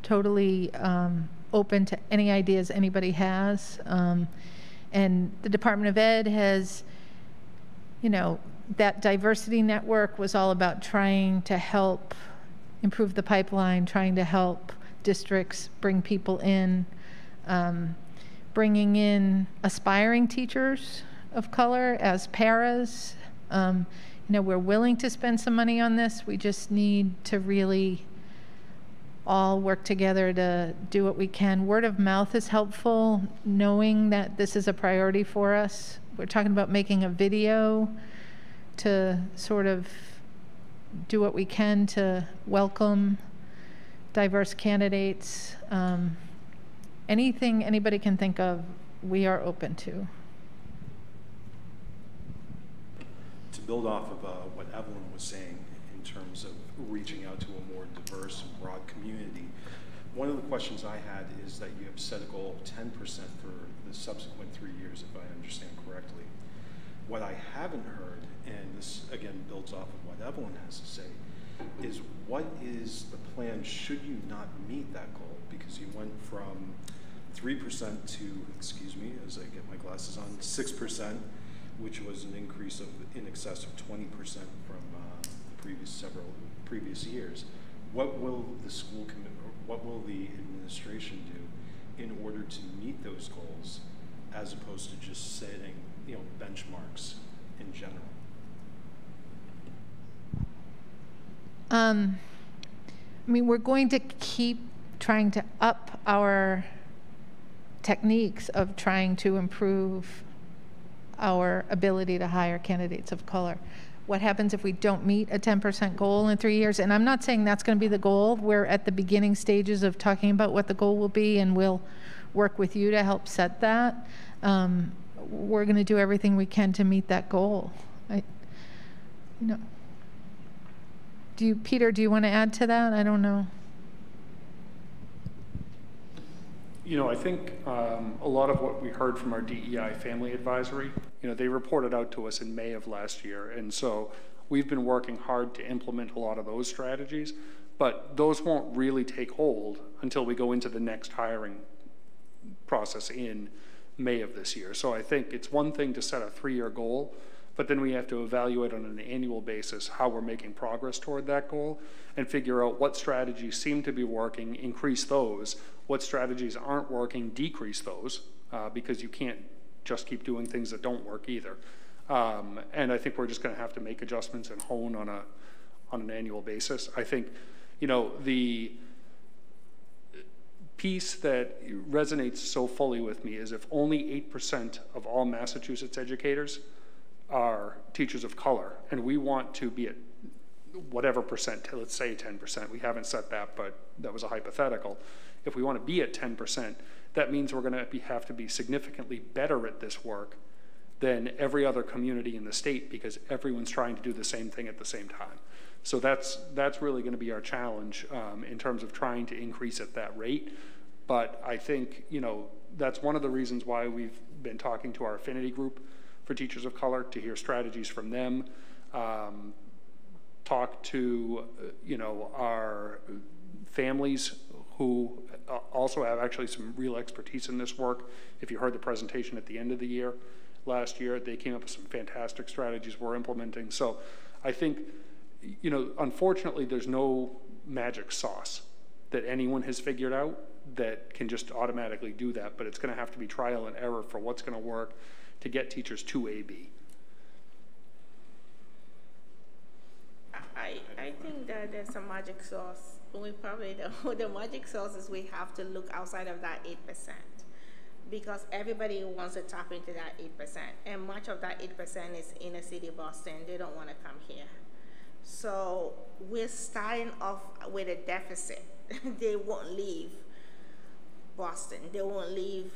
totally um, open to any ideas anybody has. Um, And the Department of Ed has, you know, that diversity network was all about trying to help improve the pipeline, trying to help districts bring people in, um, bringing in aspiring teachers of color as paras. Um, you know, we're willing to spend some money on this. We just need to really all work together to do what we can. Word of mouth is helpful, knowing that this is a priority for us. We're talking about making a video to sort of do what we can to welcome diverse candidates. Um, anything anybody can think of, we are open to. To build off of uh, what Evelyn was saying in terms of reaching out to a more diverse and broad community. One of the questions I had is that you have set a goal of ten percent for the subsequent three years, if I understand correctly. What I haven't heard, and this again builds off of what Evelyn has to say, is what is the plan should you not meet that goal? Because you went from three percent to, excuse me, as I get my glasses on, six percent, which was an increase of in excess of twenty percent from uh, the previous several previous years. What will the school committee, what will the administration do in order to meet those goals, as opposed to just setting, you know, benchmarks in general? Um, I mean, we're going to keep trying to up our techniques of trying to improve our ability to hire candidates of color. What happens if we don't meet a ten percent goal in three years? And I'm not saying that's going to be the goal. We're at the beginning stages of talking about what the goal will be, and we'll work with you to help set that. Um, we're going to do everything we can to meet that goal. I, you know, do you, Peter, do you want to add to that? I don't know. You know, I think um, a lot of what we heard from our D E I family advisory, you know, they reported out to us in May of last year. And so we've been working hard to implement a lot of those strategies, but those won't really take hold until we go into the next hiring process in May of this year. So I think it's one thing to set a three-year goal, but then we have to evaluate on an annual basis how we're making progress toward that goal and figure out what strategies seem to be working, increase those, what strategies aren't working, decrease those, uh, because you can't just keep doing things that don't work either. Um, and I think we're just going to have to make adjustments and hone on a on an annual basis. I think, you know, the piece that resonates so fully with me is if only eight percent of all Massachusetts educators are teachers of color, and we want to be at whatever percent, let's say ten percent, we haven't set that, but that was a hypothetical. If we want to be at ten percent, that means we're going to be, have to be significantly better at this work than every other community in the state, because everyone's trying to do the same thing at the same time. So that's, that's really going to be our challenge um, in terms of trying to increase at that rate. But I think, you know, that's one of the reasons why we've been talking to our affinity group for teachers of color to hear strategies from them. Um, talk to, you know, our families who also have actually some real expertise in this work. If you heard the presentation at the end of the year, last year, they came up with some fantastic strategies we're implementing. So I think, you know, unfortunately, there's no magic sauce that anyone has figured out that can just automatically do that, but it's going to have to be trial and error for what's going to work to get teachers to A B. I, I think that there's some magic sauce. We probably don't. The magic sauce is we have to look outside of that eight percent, because everybody wants to tap into that eight percent, and much of that eight percent is inner city Boston. They don't want to come here. So we're starting off with a deficit. They won't leave Boston. They won't leave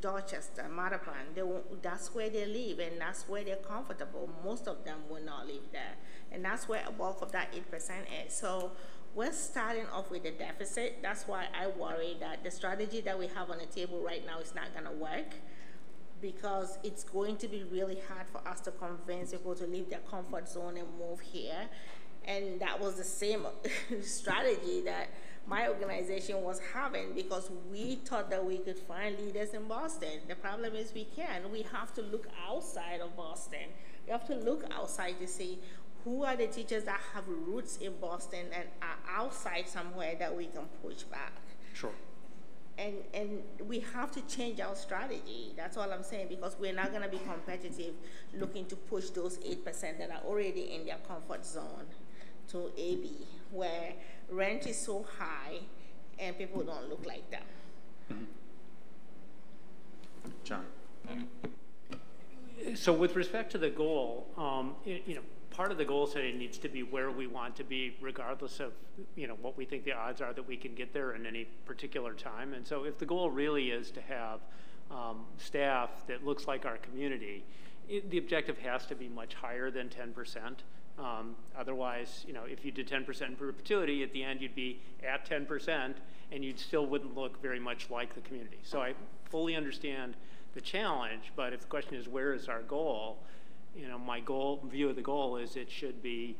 Dorchester, Mattapan. They won't, that's where they live, and that's where they're comfortable. Most of them will not live there, and that's where a bulk of that eight percent is. So we're starting off with a deficit. That's why I worry that the strategy that we have on the table right now is not going to work, because it's going to be really hard for us to convince people to leave their comfort zone and move here. And that was the same strategy that my organization was having, because we thought that we could find leaders in Boston. The problem is we can. We have to look outside of Boston. We have to look outside to see who are the teachers that have roots in Boston and are outside somewhere that we can push back. Sure. And, and we have to change our strategy. That's all I'm saying, because we're not going to be competitive looking to push those eight percent that are already in their comfort zone to A B, where rent is so high and people don't look like them. Mm-hmm. John. So with respect to the goal, um, you, you know, part of the goal setting needs to be where we want to be, regardless of, you know, what we think the odds are that we can get there in any particular time. And so if the goal really is to have um, staff that looks like our community, it, the objective has to be much higher than ten percent. Um, otherwise, you know, if you did ten percent in perpetuity, at the end you'd be at ten percent and you still wouldn't look very much like the community. So I fully understand the challenge, but if the question is where is our goal, you know, my goal, view of the goal is it should be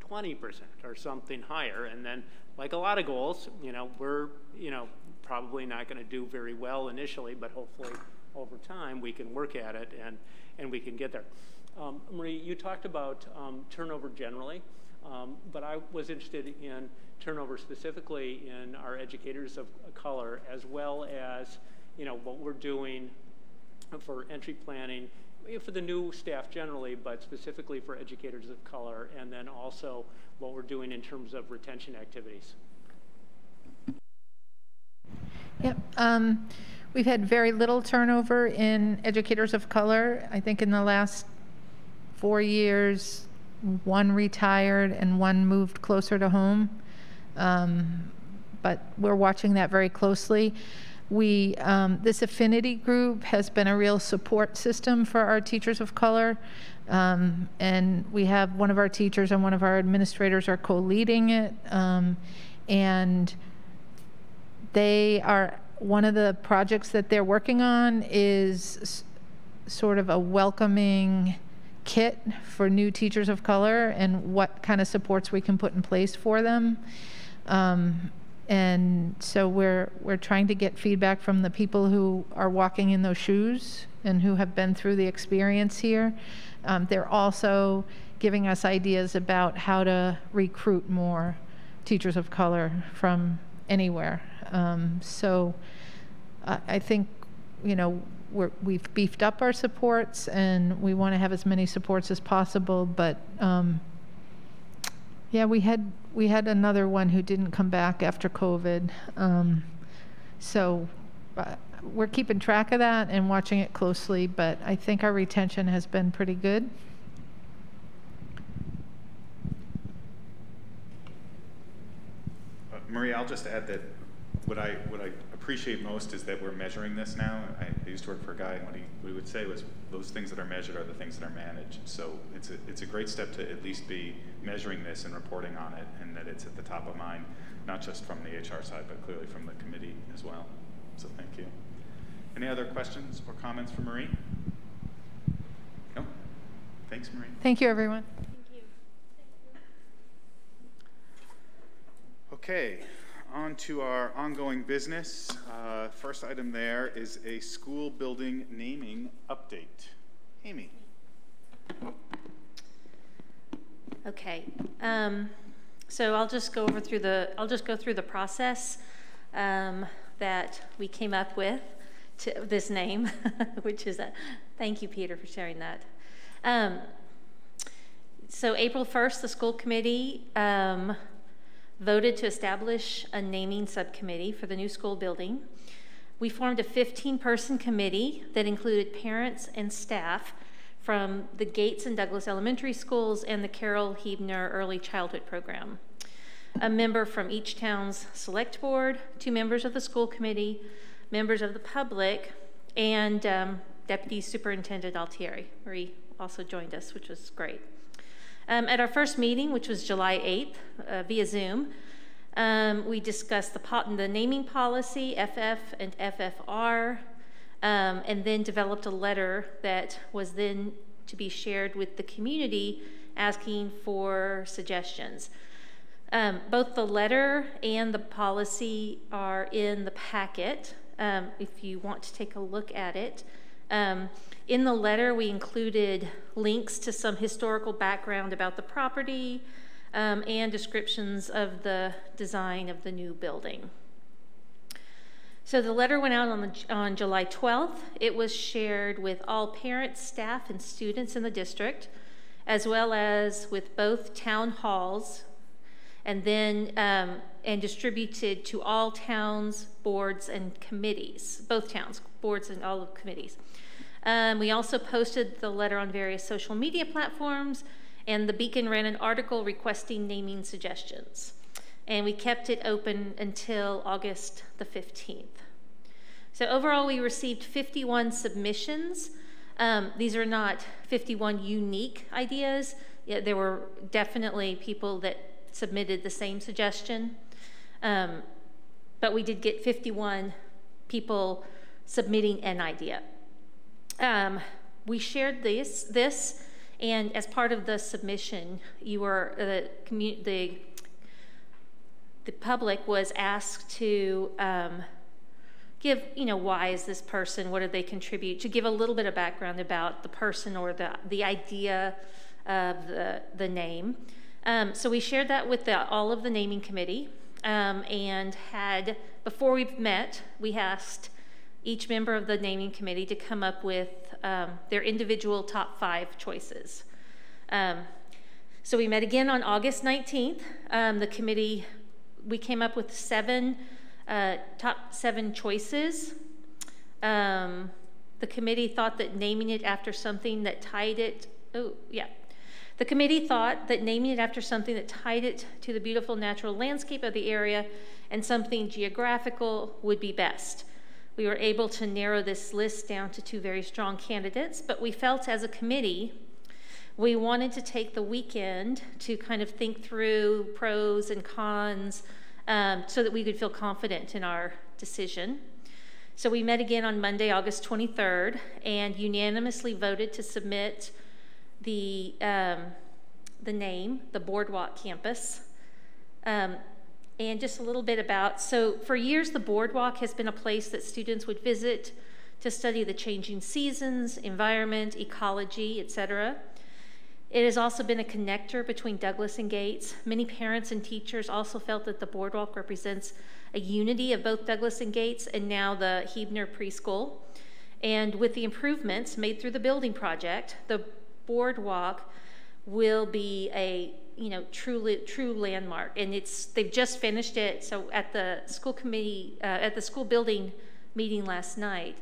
twenty percent or something higher. And then, like a lot of goals, you know, we're, you know, probably not going to do very well initially, but hopefully over time we can work at it and, and we can get there. Um, Marie, you talked about um, turnover generally, um, but I was interested in turnover specifically in our educators of color, as well as, you know, what we're doing for entry planning for the new staff generally, but specifically for educators of color, and then also what we're doing in terms of retention activities. Yep. Um, we've had very little turnover in educators of color. I think in the last four years, one retired and one moved closer to home. Um, but we're watching that very closely. We, um, this affinity group has been a real support system for our teachers of color. Um, and we have one of our teachers and one of our administrators are co-leading it. Um, and they are, one of the projects that they're working on is sort of a welcoming kit for new teachers of color and what kind of supports we can put in place for them. Um, And so we're we're trying to get feedback from the people who are walking in those shoes and who have been through the experience here. Um, they're also giving us ideas about how to recruit more teachers of color from anywhere. Um, so I, I think, you know, we're, we've beefed up our supports and we want to have as many supports as possible. But um, yeah, we had. We had another one who didn't come back after COVID. Um, so uh, we're keeping track of that and watching it closely, but I think our retention has been pretty good. Uh, Marie, I'll just add that what I, what I appreciate most is that we're measuring this now. I, I used to work for a guy, and what he, what he would say was, those things that are measured are the things that are managed. So it's a, it's a great step to at least be measuring this and reporting on it, and that it's at the top of mind, not just from the H R side, but clearly from the committee as well. So thank you. Any other questions or comments for Marie? No? Thanks, Marie. Thank you, everyone. Okay, on to our ongoing business. Uh, first item there is a school building naming update. Amy. Okay, um, so I'll just go over through the I'll just go through the process um, that we came up with to this name, which is a thank you, Peter, for sharing that. Um, so April first, the school committee um, voted to establish a naming subcommittee for the new school building. We formed a fifteen person committee that included parents and staff from the Gates and Douglas Elementary Schools and the Carol Huebner Early Childhood Program. A member from each town's select board, two members of the school committee, members of the public, and um, Deputy Superintendent Altieri. Marie also joined us, which was great. Um, at our first meeting, which was July eighth, uh, via Zoom, um, we discussed the, po the naming policy, F F and F F R, Um, and then developed a letter that was then to be shared with the community asking for suggestions. Um, both the letter and the policy are in the packet um, if you want to take a look at it. Um, in the letter, we included links to some historical background about the property um, and descriptions of the design of the new building. So the letter went out on, the, on July twelfth. It was shared with all parents, staff, and students in the district, as well as with both town halls, and then um, and distributed to all towns, boards, and committees, both towns, boards, and all of committees. Um, we also posted the letter on various social media platforms, and the Beacon ran an article requesting naming suggestions. And we kept it open until August the fifteenth. So overall, we received fifty-one submissions. Um, these are not fifty-one unique ideas, yet there were definitely people that submitted the same suggestion. Um, but we did get fifty-one people submitting an idea. Um, we shared this, this, and as part of the submission, you were uh, commu the The public was asked to um, give, you know, why is this person, what did they contribute, to give a little bit of background about the person or the, the idea of the, the name. Um, so we shared that with the, all of the naming committee um, and had, before we've met, we asked each member of the naming committee to come up with um, their individual top five choices. Um, so we met again on August nineteenth. Um, the committee We came up with seven, uh, top seven choices. Um, the committee thought that naming it after something that tied it, oh yeah. The committee thought that naming it after something that tied it to the beautiful natural landscape of the area and something geographical would be best. We were able to narrow this list down to two very strong candidates, but we felt as a committee we wanted to take the weekend to kind of think through pros and cons um, so that we could feel confident in our decision. So we met again on Monday, August twenty-third, and unanimously voted to submit the, um, the name, the Boardwalk Campus. Um, and just a little bit about, so for years, the Boardwalk has been a place that students would visit to study the changing seasons, environment, ecology, et cetera. It has also been a connector between Douglas and Gates. Many parents and teachers also felt that the Boardwalk represents a unity of both Douglas and Gates and now the Huebner Preschool. And with the improvements made through the building project, the Boardwalk will be a you know truly true landmark. And it's they've just finished it. So at the school committee uh, at the school building meeting last night,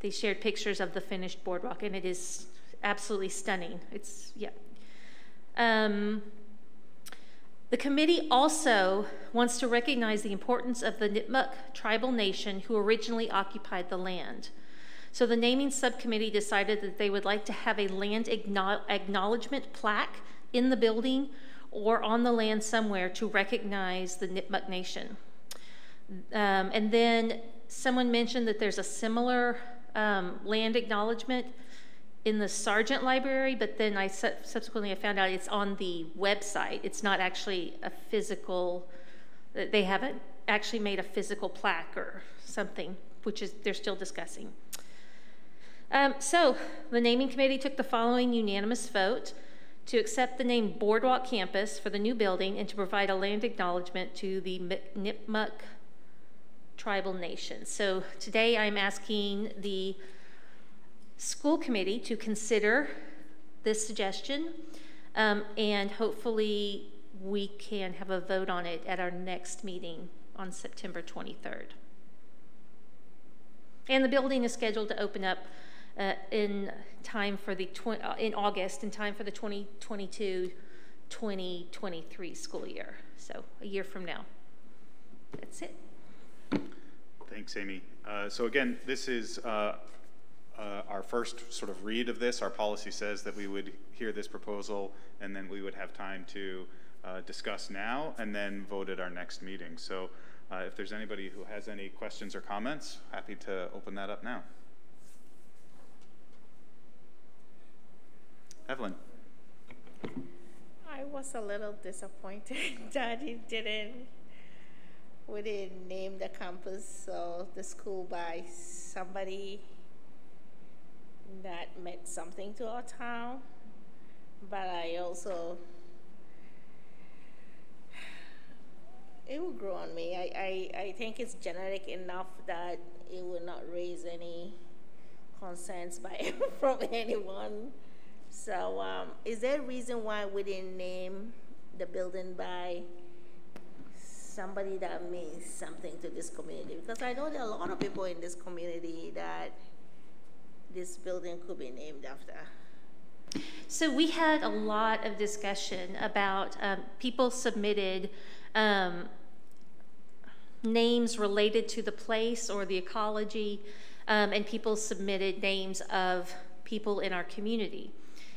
they shared pictures of the finished Boardwalk, and it is absolutely stunning. It's, yeah. Um, the committee also wants to recognize the importance of the Nipmuc tribal nation who originally occupied the land. So the naming subcommittee decided that they would like to have a land acknowledgement plaque in the building or on the land somewhere to recognize the Nipmuc nation. Um, and then someone mentioned that there's a similar um, land acknowledgement in the Sargent Library, but then I su subsequently I found out it's on the website. It's not actually a physical They haven't actually made a physical plaque or something, which is they're still discussing. Um, so the naming committee took the following unanimous vote to accept the name Boardwalk Campus for the new building and to provide a land acknowledgement to the Nipmuc tribal nation. So today I'm asking the school committee to consider this suggestion, um, and hopefully we can have a vote on it at our next meeting on September twenty-third. And the building is scheduled to open up uh, in time for the uh, in August, in time for the twenty twenty-two twenty twenty-three school year. So a year from now. That's it. Thanks, Amy. Uh, so again, this is uh, uh, our first sort of read of this. Our policy says that we would hear this proposal and then we would have time to uh, discuss now and then vote at our next meeting. So. Uh, if there's anybody who has any questions or comments, happy to open that up now. Evelyn. I was a little disappointed that it didn't, we didn't name the campus or the school by somebody that meant something to our town, but I also, it will grow on me. I, I, I think it's generic enough that it will not raise any concerns by from anyone. So um, is there a reason why we didn't name the building by somebody that means something to this community? Because I know there are a lot of people in this community that this building could be named after. So we had a lot of discussion about um, people submitted um, names related to the place or the ecology, um, and people submitted names of people in our community.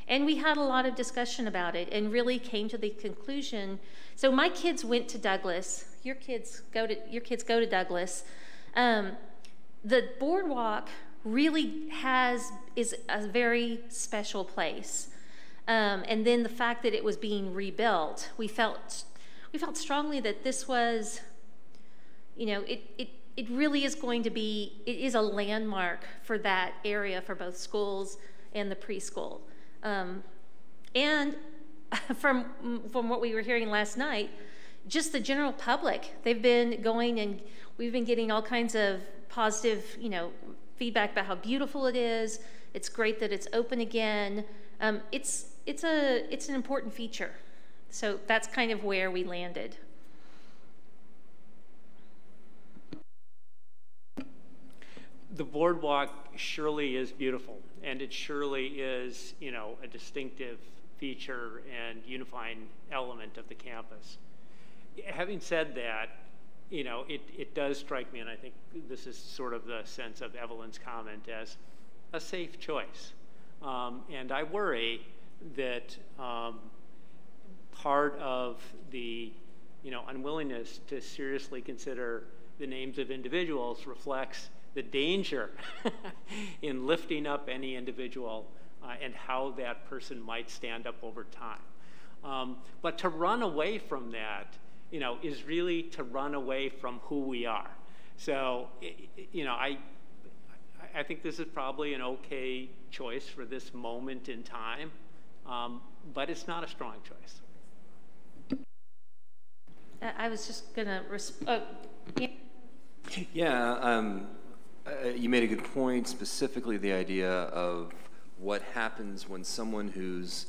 And we had a lot of discussion about it and really came to the conclusion. So my kids went to Douglas. Your kids go to, your kids go to Douglas. Um, the Boardwalk really has, is a very special place. Um, and then the fact that it was being rebuilt, we felt, we felt strongly that this was, you know, it, it, it really is going to be, it is a landmark for that area, for both schools and the preschool. Um, and from, from what we were hearing last night, just the general public, they've been going and we've been getting all kinds of positive, you know, feedback about how beautiful it is. It's great that it's open again. Um, it's it's a it's an important feature. So that's kind of where we landed. The Boardwalk surely is beautiful, and it surely is, you know, a distinctive feature and unifying element of the campus. Having said that, you know, it, it does strike me, and I think this is sort of the sense of Evelyn's comment, as a safe choice. Um, and I worry that um, part of the, you know, unwillingness to seriously consider the names of individuals reflects the danger in lifting up any individual uh, and how that person might stand up over time. Um, but to run away from that, you know, is really to run away from who we are. So, you know, I, I think this is probably an okay choice for this moment in time, um, but it's not a strong choice. I was just gonna respond. Oh, yeah, yeah um, uh, you made a good point, specifically the idea of what happens when someone who's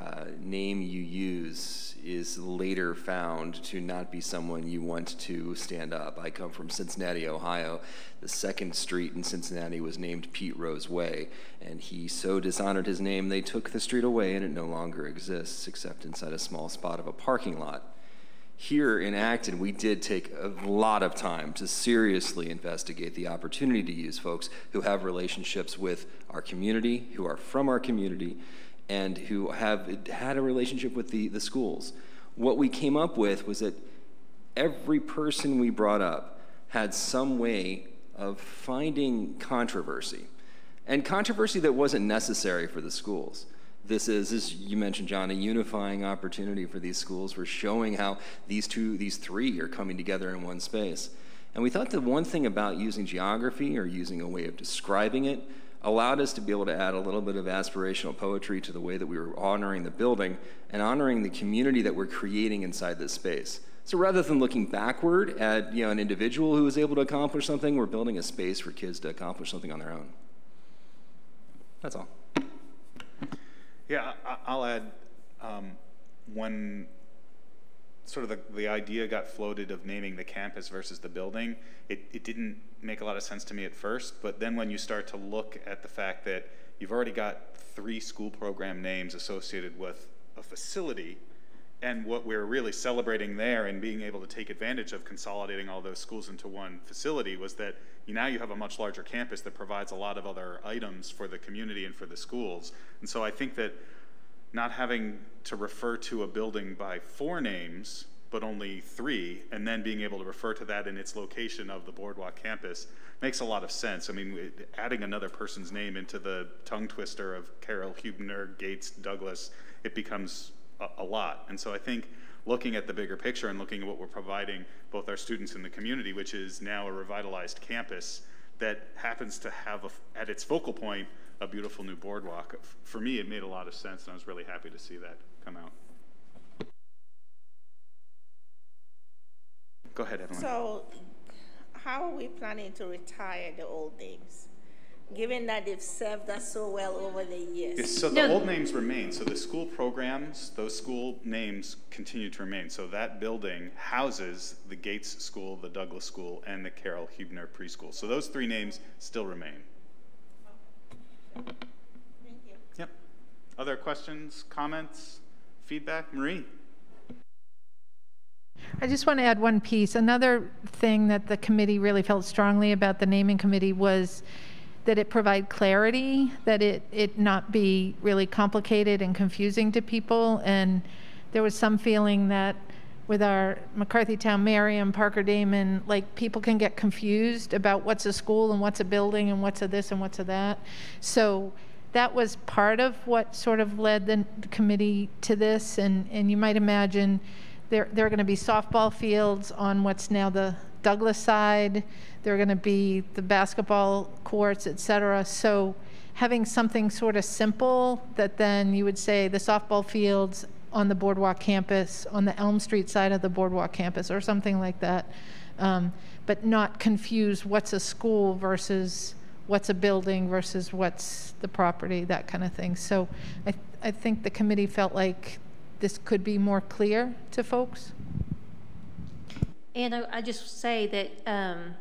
Uh, name you use is later found to not be someone you want to stand up. I come from Cincinnati, Ohio. The second street in Cincinnati was named Pete Rose Way, and he so dishonored his name they took the street away and it no longer exists except inside a small spot of a parking lot. Here in Acton, we did take a lot of time to seriously investigate the opportunity to use folks who have relationships with our community, who are from our community, and who have had a relationship with the, the schools. What we came up with was that every person we brought up had some way of finding controversy, and controversy that wasn't necessary for the schools. this is, as you mentioned, John, a unifying opportunity for these schools. We're showing how these two, these three are coming together in one space. And we thought the one thing about using geography or using a way of describing it allowed us to be able to add a little bit of aspirational poetry to the way that we were honoring the building and honoring the community that we're creating inside this space. So rather than looking backward at, you know, an individual who was able to accomplish something, we're building a space for kids to accomplish something on their own. That's all. Yeah, I'll add, um, when sort of the, the idea got floated of naming the campus versus the building, it, it didn't make a lot of sense to me at first, but then when you start to look at the fact that you've already got three school program names associated with a facility, and what we're really celebrating there and being able to take advantage of consolidating all those schools into one facility was that now you have a much larger campus that provides a lot of other items for the community and for the schools. And so I think that not having to refer to a building by four names, but only three, and then being able to refer to that in its location of the Boardwalk campus makes a lot of sense. I mean, adding another person's name into the tongue twister of Carroll, Huebner, Gates, Douglas, it becomes a lot. And so I think looking at the bigger picture and looking at what we're providing both our students and the community, which is now a revitalized campus that happens to have a, at its focal point, a beautiful new boardwalk, for me it made a lot of sense, and I was really happy to see that come out. Go ahead, Evelyn. So how are we planning to retire the old names, given that they've served us so well over the years? Yes, so the no. old names remain. So the school programs, those school names continue to remain. So that building houses the Gates School, the Douglas School, and the Carroll Huebner Preschool. So those three names still remain. Thank you. Yep. Other questions, comments, feedback? Marie? I just want to add one piece. Another thing that the committee really felt strongly about, the naming committee, was that it provide clarity, that it, it not be really complicated and confusing to people. And there was some feeling that with our McCarthytown, Merriam, Parker Damon, like people can get confused about what's a school and what's a building and what's a this and what's a that. So that was part of what sort of led the committee to this. And, and you might imagine there, there are gonna be softball fields on what's now the Douglas side, there are going to be the basketball courts, et cetera. So having something sort of simple that then you would say the softball fields on the Boardwalk campus, on the Elm Street side of the Boardwalk campus, or something like that, um, but not confuse what's a school versus what's a building versus what's the property, that kind of thing. So I, th I think the committee felt like this could be more clear to folks. And I, I just say that um,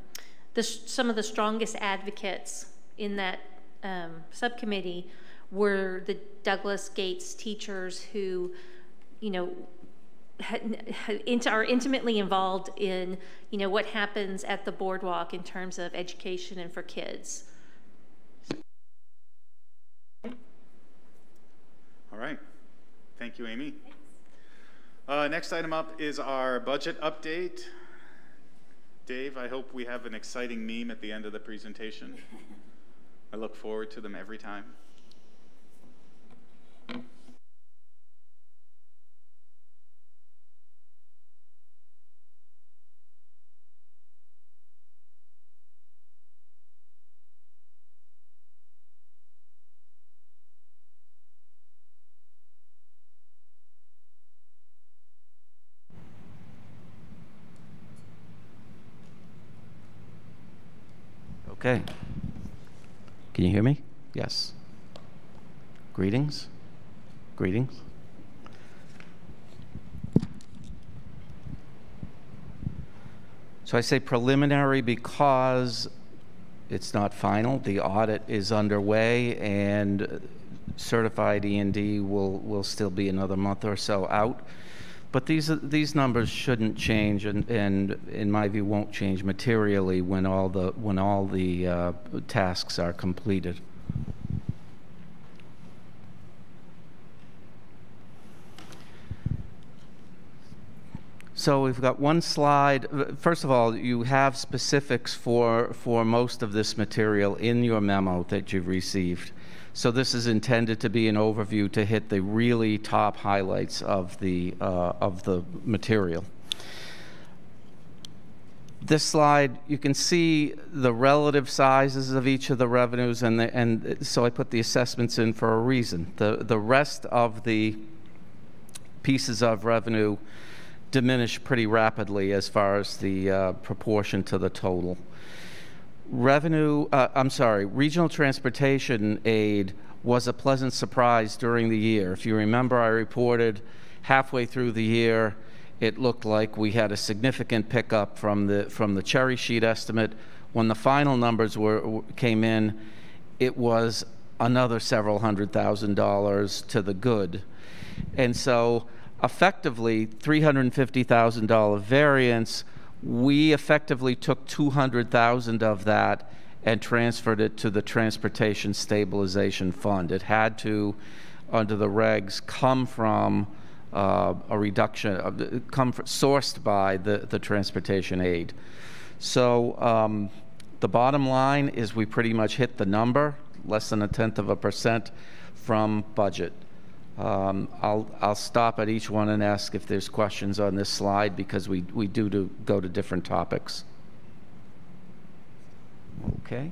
the, some of the strongest advocates in that um, subcommittee were the Douglas Gates teachers who, you know, had, had int are intimately involved in, you know, what happens at the boardwalk in terms of education and for kids. All right. Thank you, Amy. Uh, next item up is our budget update. Dave, I hope we have an exciting meme at the end of the presentation. I look forward to them every time. Okay. Can you hear me? Yes. Greetings. Greetings. So I say preliminary because it's not final. The audit is underway, and certified E and D will will still be another month or so out. But these these numbers shouldn't change, and, and in my view, won't change materially when all the when all the uh, tasks are completed. So we've got one slide. First of all, you have specifics for for most of this material in your memo that you've received. So this is intended to be an overview to hit the really top highlights of the, uh, of the material. This slide, you can see the relative sizes of each of the revenues, and, the, and so I put the assessments in for a reason. The, the rest of the pieces of revenue diminish pretty rapidly as far as the uh, proportion to the total. Revenue, uh, I'm sorry, regional transportation aid was a pleasant surprise during the year. If you remember, I reported halfway through the year, it looked like we had a significant pickup from the, from the cherry sheet estimate. When the final numbers were, came in, it was another several hundred thousand dollars to the good. And so effectively, three hundred fifty thousand dollar variance, we effectively took two hundred thousand of that and transferred it to the Transportation Stabilization Fund. It had to, under the regs, come from uh, a reduction, of the, come from, sourced by the, the transportation aid. So um, the bottom line is we pretty much hit the number, less than a tenth of a percent from budget. Um, I'll, I'll stop at each one and ask if there's questions on this slide, because we, we do to go to different topics. Okay.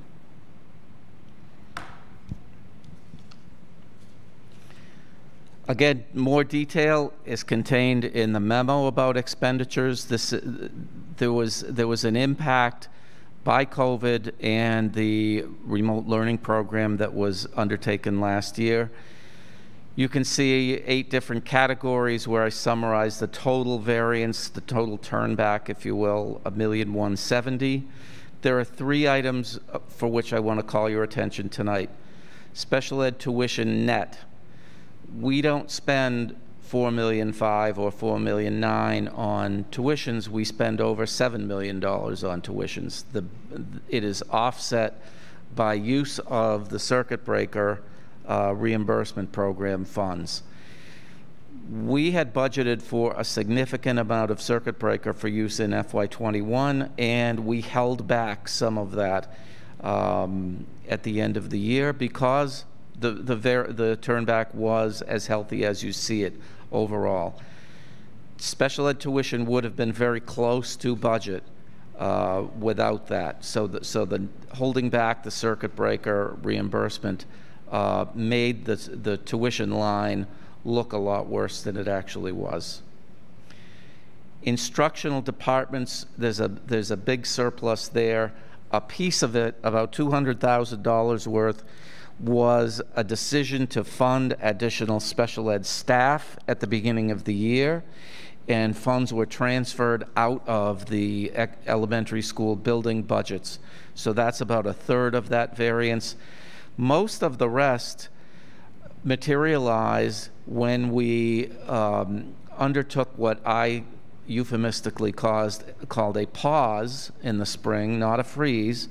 Again, more detail is contained in the memo about expenditures. This, there was, there was an impact by COVID and the remote learning program that was undertaken last year. You can see eight different categories where I summarize the total variance, the total turnback, if you will, a million one seventy. There are three items for which I want to call your attention tonight. Special ed tuition net. We don't spend four million five or four million nine on tuitions. We spend over seven million dollars on tuitions. The, it is offset by use of the circuit breaker Uh, reimbursement program funds. We had budgeted for a significant amount of circuit breaker for use in F Y twenty-one, and we held back some of that um, at the end of the year because the, the, the turnback was as healthy as you see it overall. Special ed tuition would have been very close to budget uh, without that. So the, so the holding back the circuit breaker reimbursement Uh, made the, the tuition line look a lot worse than it actually was. Instructional departments, there's a, there's a big surplus there. A piece of it, about two hundred thousand dollars worth, was a decision to fund additional special ed staff at the beginning of the year, and funds were transferred out of the elementary school building budgets. So that's about a third of that variance. Most of the rest materialized when we um, undertook what I euphemistically caused, called a pause in the spring, not a freeze.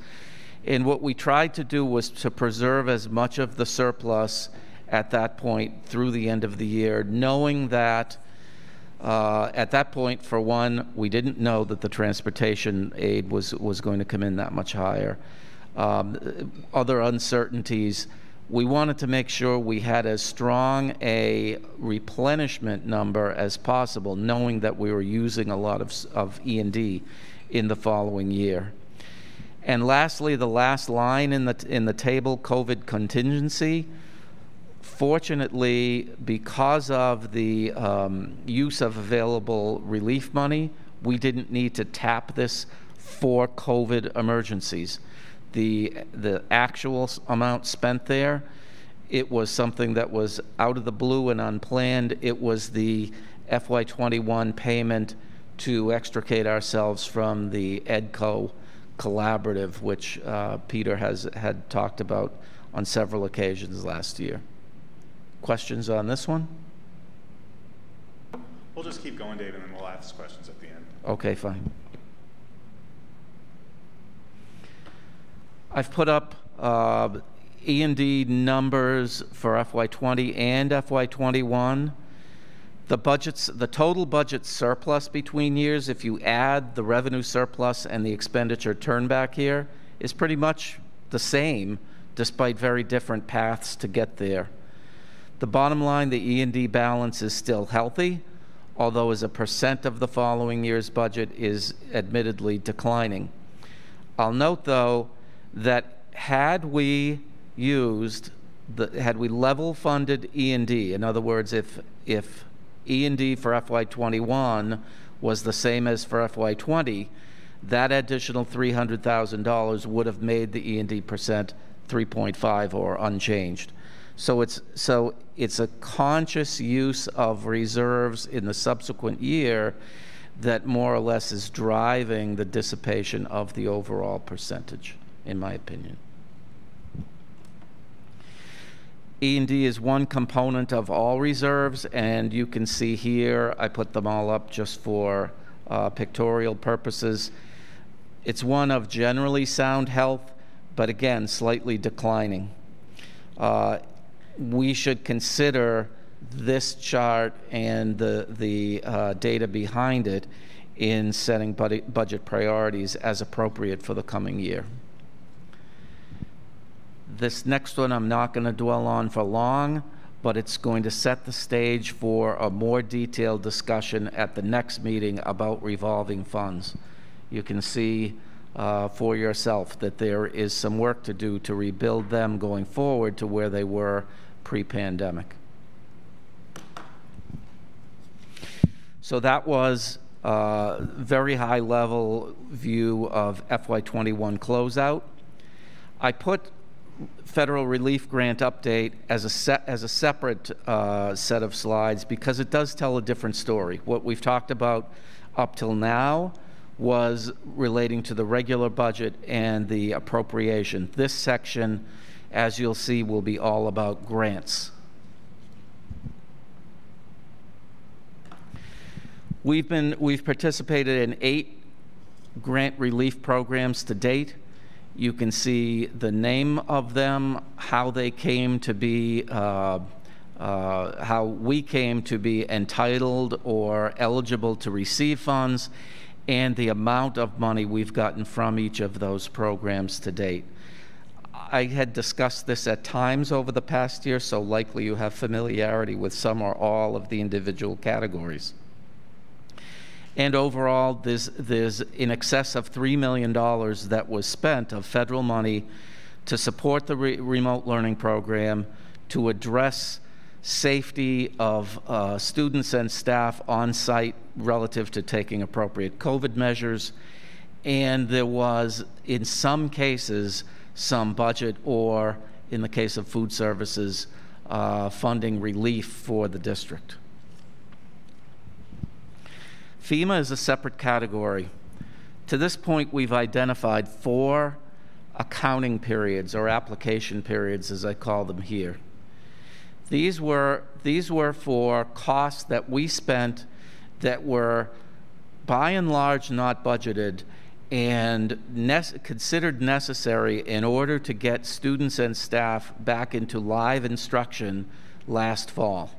And what we tried to do was to preserve as much of the surplus at that point through the end of the year, knowing that uh, at that point, for one, we didn't know that the transportation aid was, was going to come in that much higher. Um, other uncertainties, we wanted to make sure we had as strong a replenishment number as possible, knowing that we were using a lot of, of E and D in the following year. And lastly, the last line in the, in the table, COVID contingency. Fortunately, because of the um, use of available relief money, we didn't need to tap this for COVID emergencies. The, the actual amount spent there, it was something that was out of the blue and unplanned. It was the F Y twenty-one payment to extricate ourselves from the EDCO collaborative, which uh, Peter has had talked about on several occasions last year. Questions on this one? We'll just keep going, Dave, and then we'll ask questions at the end. Okay, fine. I've put up uh, E and D numbers for F Y twenty and F Y twenty-one. The budgets, the total budget surplus between years, if you add the revenue surplus and the expenditure turnback here, is pretty much the same despite very different paths to get there. The bottom line, the E and D balance is still healthy, although as a percent of the following year's budget is admittedly declining. I'll note, though, that had we used, the, had we level funded E and D, in other words, if, if E and D for F Y twenty-one was the same as for F Y twenty, that additional three hundred thousand dollars would have made the E and D percent three point five or unchanged. So it's, so it's a conscious use of reserves in the subsequent year that more or less is driving the dissipation of the overall percentage, in my opinion. E and D is one component of all reserves, and you can see here, I put them all up just for uh, pictorial purposes. It's one of generally sound health, but again, slightly declining. Uh, we should consider this chart and the, the uh, data behind it in setting budget, budget priorities as appropriate for the coming year. This next one I'm not going to dwell on for long, but it's going to set the stage for a more detailed discussion at the next meeting about revolving funds. You can see uh, for yourself that there is some work to do to rebuild them going forward to where they were pre-pandemic. So that was a uh, very high level view of F Y twenty-one closeout. I put federal relief grant update as a, se as a separate uh, set of slides because it does tell a different story. What we've talked about up till now was relating to the regular budget and the appropriation. This section, as you'll see, will be all about grants. We've been, we've participated in eight grant relief programs to date. You can see the name of them, how they came to be, uh, uh, how we came to be entitled or eligible to receive funds, and the amount of money we've gotten from each of those programs to date. I had discussed this at times over the past year, so likely you have familiarity with some or all of the individual categories. And overall, there's, there's in excess of three million dollars that was spent of federal money to support the re remote learning program, to address safety of uh, students and staff on site relative to taking appropriate COVID measures. And there was, in some cases, some budget or, in the case of food services, uh, funding relief for the district. FEMA is a separate category. To this point, we've identified four accounting periods, or application periods as I call them here. These were, these were for costs that we spent that were by and large not budgeted and ne- considered necessary in order to get students and staff back into live instruction last fall.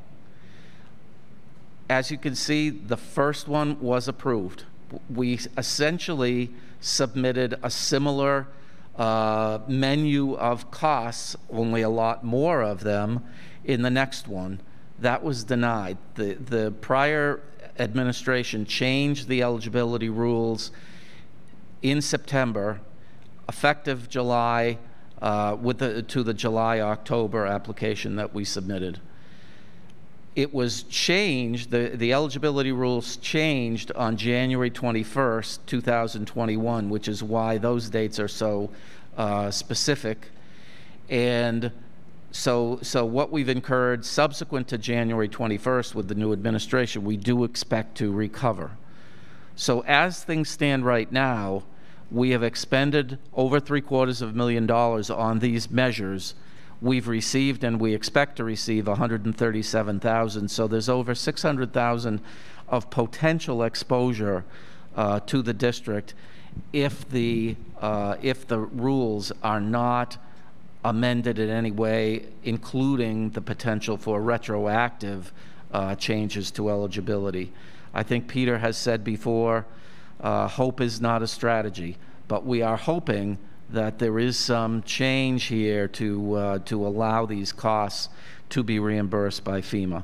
As you can see, the first one was approved. We essentially submitted a similar uh, menu of costs, only a lot more of them, in the next one. That was denied. The, the prior administration changed the eligibility rules in September, effective July, uh, with the, to the July-October application that we submitted. It was changed, the, the eligibility rules changed on January twenty-first, two thousand twenty-one, which is why those dates are so uh, specific. And so, so what we've incurred subsequent to January twenty-first with the new administration, we do expect to recover. So as things stand right now, we have expended over three quarters of a million dollars on these measures. We've received and we expect to receive one hundred thirty-seven thousand, so there's over six hundred thousand of potential exposure uh, to the district if the, uh, if the rules are not amended in any way, including the potential for retroactive uh, changes to eligibility. I think Peter has said before, uh, hope is not a strategy, but we are hoping that there is some change here to, uh, to allow these costs to be reimbursed by FEMA.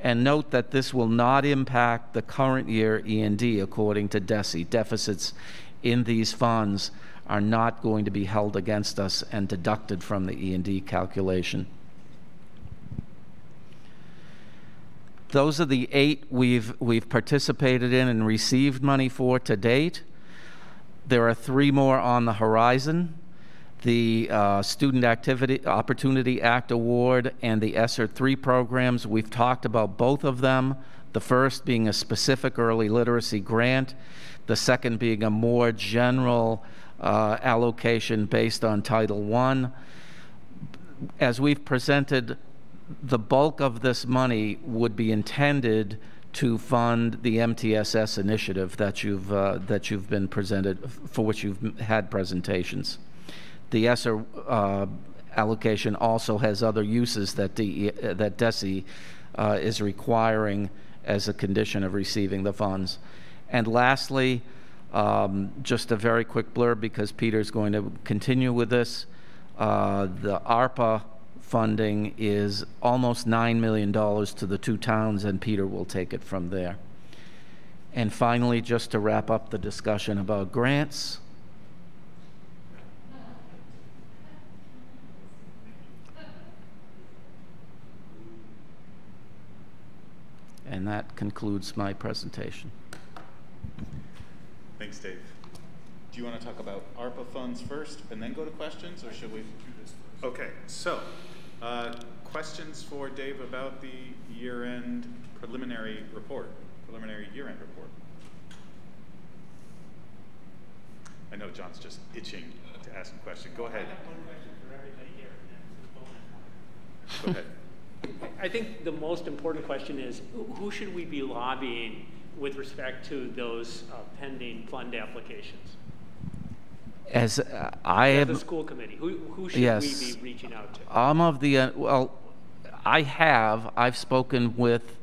And note that this will not impact the current year E and D according to DESE. Deficits in these funds are not going to be held against us and deducted from the E and D calculation. Those are the eight we've, we've participated in and received money for to date. There are three more on the horizon: the uh, Student Activity Opportunity Act Award and the ESSER three programs. We've talked about both of them, the first being a specific early literacy grant, the second being a more general uh, allocation based on Title one. As we've presented, the bulk of this money would be intended to fund the M T S S initiative that you've, uh, that you've been presented, for which you've had presentations. The ESSER uh, allocation also has other uses that, D, uh, that DESE uh, is requiring as a condition of receiving the funds. And lastly, um, just a very quick blurb because Peter's going to continue with this, uh, the ARPA funding is almost nine million dollars to the two towns, and Peter will take it from there. And finally, just to wrap up the discussion about grants, and that concludes my presentation. Thanks, Dave. Do you want to talk about ARPA funds first and then go to questions, or should we do this first? Okay, so uh, questions for Dave about the year-end preliminary report, preliminary year-end report. I know John's just itching to ask a question. Go ahead. I have one question for everybody here. Go ahead. I think the most important question is, who should we be lobbying with respect to those uh, pending fund applications? As uh, I am, the school committee, who, who should yes, we be reaching out to? I'm of the, uh, well, I have, I've spoken with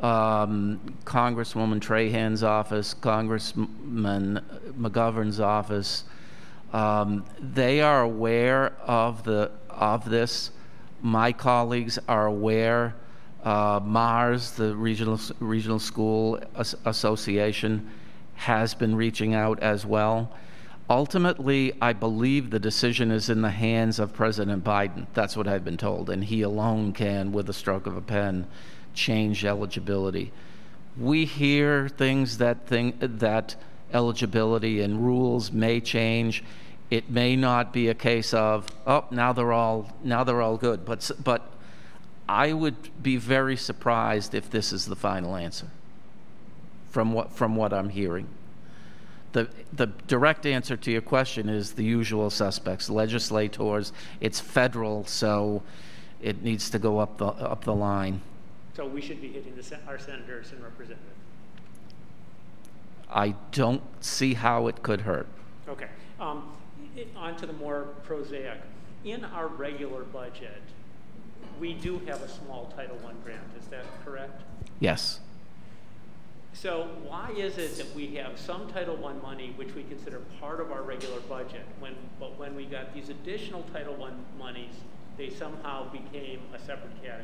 um, Congresswoman Trahan's office, Congressman McGovern's office. Um, they are aware of, the, of this. My colleagues are aware. Uh, MARS, the Regional, Regional School As Association, has been reaching out as well. Ultimately, I believe the decision is in the hands of President Biden. That's what I've been told, and he alone can, with a stroke of a pen, change eligibility. We hear things that, thing, that eligibility and rules may change. It may not be a case of, oh, now they're all, now they're all good, but, but I would be very surprised if this is the final answer from what, from what I'm hearing. The, the direct answer to your question is the usual suspects, legislators. It's federal, so it needs to go up the, up the line. So we should be hitting the, our senators and representatives? I don't see how it could hurt. Okay. Um, on to the more prosaic. In our regular budget, we do have a small Title one grant, is that correct? Yes. So why is it that we have some Title one money which we consider part of our regular budget, when, but when we got these additional Title one monies, they somehow became a separate category?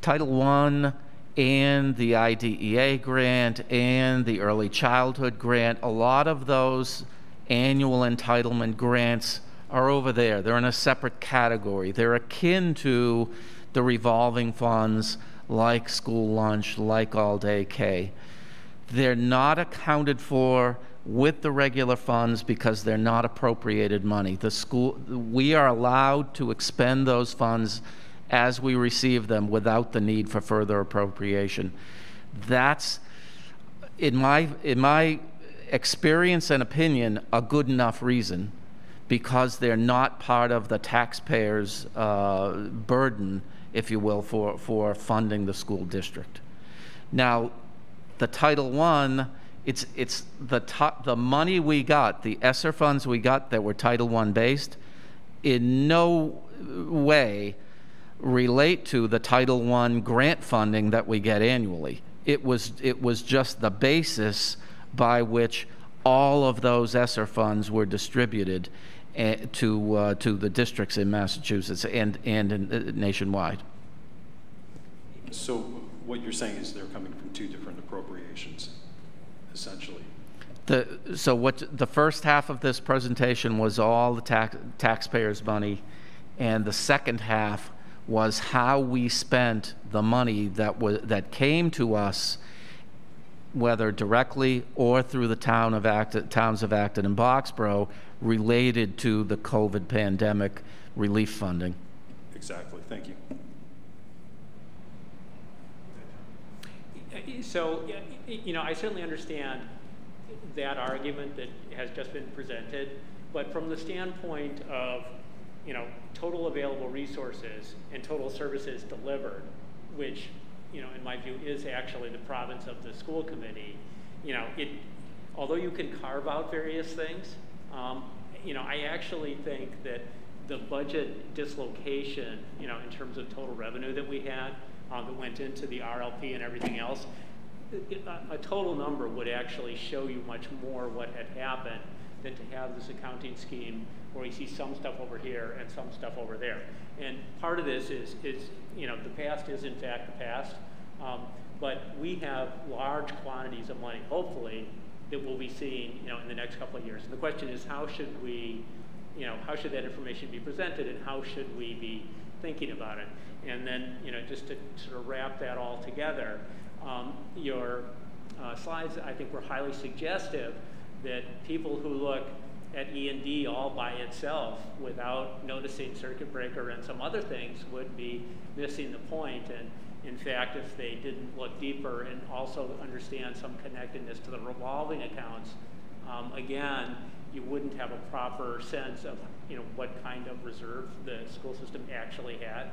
Title one and the I D E A grant and the early childhood grant, a lot of those annual entitlement grants are over there. They're in a separate category. They're akin to the revolving funds like school lunch, like all-day K. They're not accounted for with the regular funds because they're not appropriated money. The school, we are allowed to expend those funds as we receive them without the need for further appropriation. That's, in my, in my experience and opinion, a good enough reason, because they're not part of the taxpayers' uh, burden, if you will, for, for funding the school district. Now, the Title one, it's, it's the, the money we got, the ESSER funds we got that were Title one based, in no way relate to the Title one grant funding that we get annually. It was, it was just the basis by which all of those ESSER funds were distributed. uh, to uh, to the districts in Massachusetts and and in, uh, nationwide. So what you're saying is they're coming from two different appropriations, essentially. The, so what the first half of this presentation was all the tax, taxpayers' money, and the second half was how we spent the money that was that came to us, whether directly or through the town of Acton, towns of Acton and Boxborough, related to the COVID pandemic relief funding. Exactly. Thank you. So, you know, I certainly understand that argument that has just been presented, but from the standpoint of, you know, total available resources and total services delivered, which, you know, in my view is actually the province of the school committee, you know, it, although you can carve out various things, um, you know, I actually think that the budget dislocation, you know, in terms of total revenue that we had, um, that went into the R L P and everything else, it, a, a total number would actually show you much more what had happened than to have this accounting scheme where you see some stuff over here and some stuff over there. And part of this is, is you know, the past is in fact the past, um, but we have large quantities of money, hopefully, that we'll be seeing, you know, in the next couple of years. And the question is, how should we, you know, how should that information be presented and how should we be thinking about it? And then, you know, just to sort of wrap that all together, um, your uh, slides, I think, were highly suggestive that people who look at E and D all by itself without noticing circuit breaker and some other things would be missing the point. And in fact, if they didn't look deeper and also understand some connectedness to the revolving accounts, um, again, you wouldn't have a proper sense of, you know, what kind of reserve the school system actually had.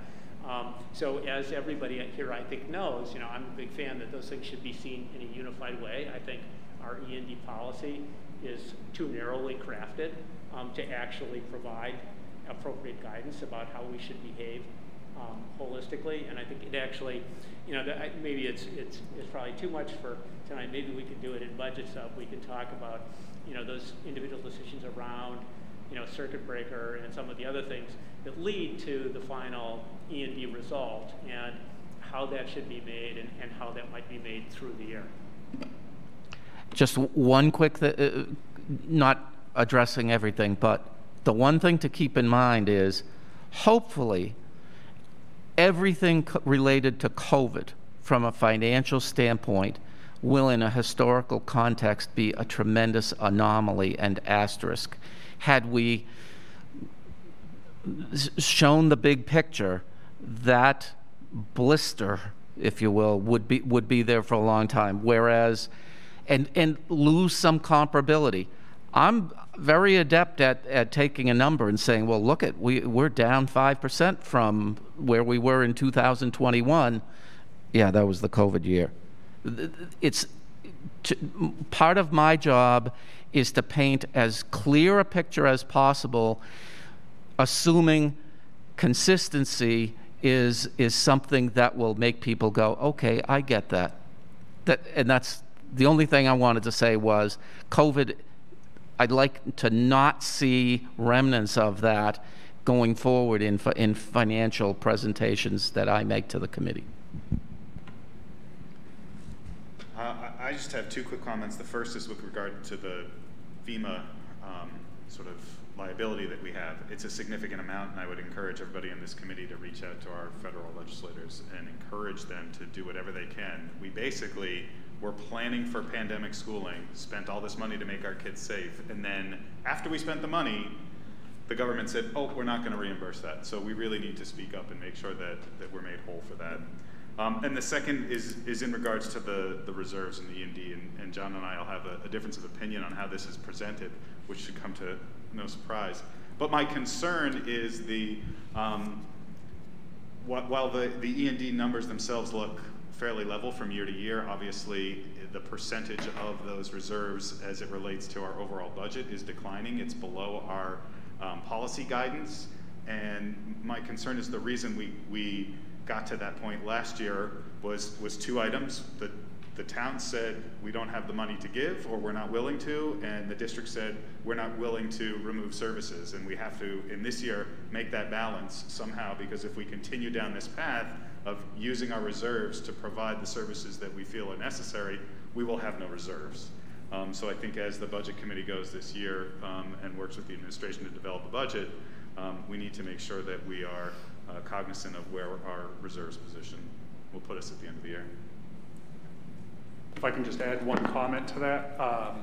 Um, so as everybody here, I think, knows, you know, I'm a big fan that those things should be seen in a unified way. I think our E and D policy is too narrowly crafted um, to actually provide appropriate guidance about how we should behave um, holistically. And I think it actually, you know, the, I, maybe it's, it's, it's probably too much for tonight. Maybe we can do it in budget stuff. We can talk about, you know, those individual decisions around, you know, circuit breaker and some of the other things that lead to the final E and D result and how that should be made and, and how that might be made through the year. Just one quick, uh, not addressing everything, but the one thing to keep in mind is hopefully everything related to COVID from a financial standpoint will in a historical context be a tremendous anomaly and asterisk. Had we shown the big picture, that blister, if you will, would be, would be there for a long time, whereas And, and lose some comparability. I'm very adept at, at taking a number and saying, well, look at, we, we're down five percent from where we were in two thousand twenty-one. Yeah, that was the COVID year. It's, to, part of my job is to paint as clear a picture as possible, assuming consistency is, is something that will make people go, okay, I get that. That and that's, the only thing I wanted to say was COVID, I'd like to not see remnants of that going forward in, in financial presentations that I make to the committee. Uh, I just have two quick comments. The first is with regard to the FEMA um, sort of liability that we have. It's a significant amount, and I would encourage everybody in this committee to reach out to our federal legislators and encourage them to do whatever they can. We basically, we're planning for pandemic schooling, spent all this money to make our kids safe, and then after we spent the money, the government said, oh, we're not going to reimburse that. So we really need to speak up and make sure that, that we're made whole for that. Um, and the second is, is in regards to the, the reserves and the E and D, and, and John and I will have a, a difference of opinion on how this is presented, which should come to no surprise. But my concern is the, um, while the, the E and D numbers themselves look fairly level from year to year, obviously the percentage of those reserves as it relates to our overall budget is declining. It's below our um, policy guidance. And my concern is the reason we, we got to that point last year was, was two items, the, the town said, we don't have the money to give, or we're not willing to, and the district said, we're not willing to remove services. And we have to, in this year, make that balance somehow, because if we continue down this path of using our reserves to provide the services that we feel are necessary, we will have no reserves. Um, so I think as the budget committee goes this year um, and works with the administration to develop a budget, um, we need to make sure that we are uh, cognizant of where our reserves position will put us at the end of the year. If I can just add one comment to that. Um,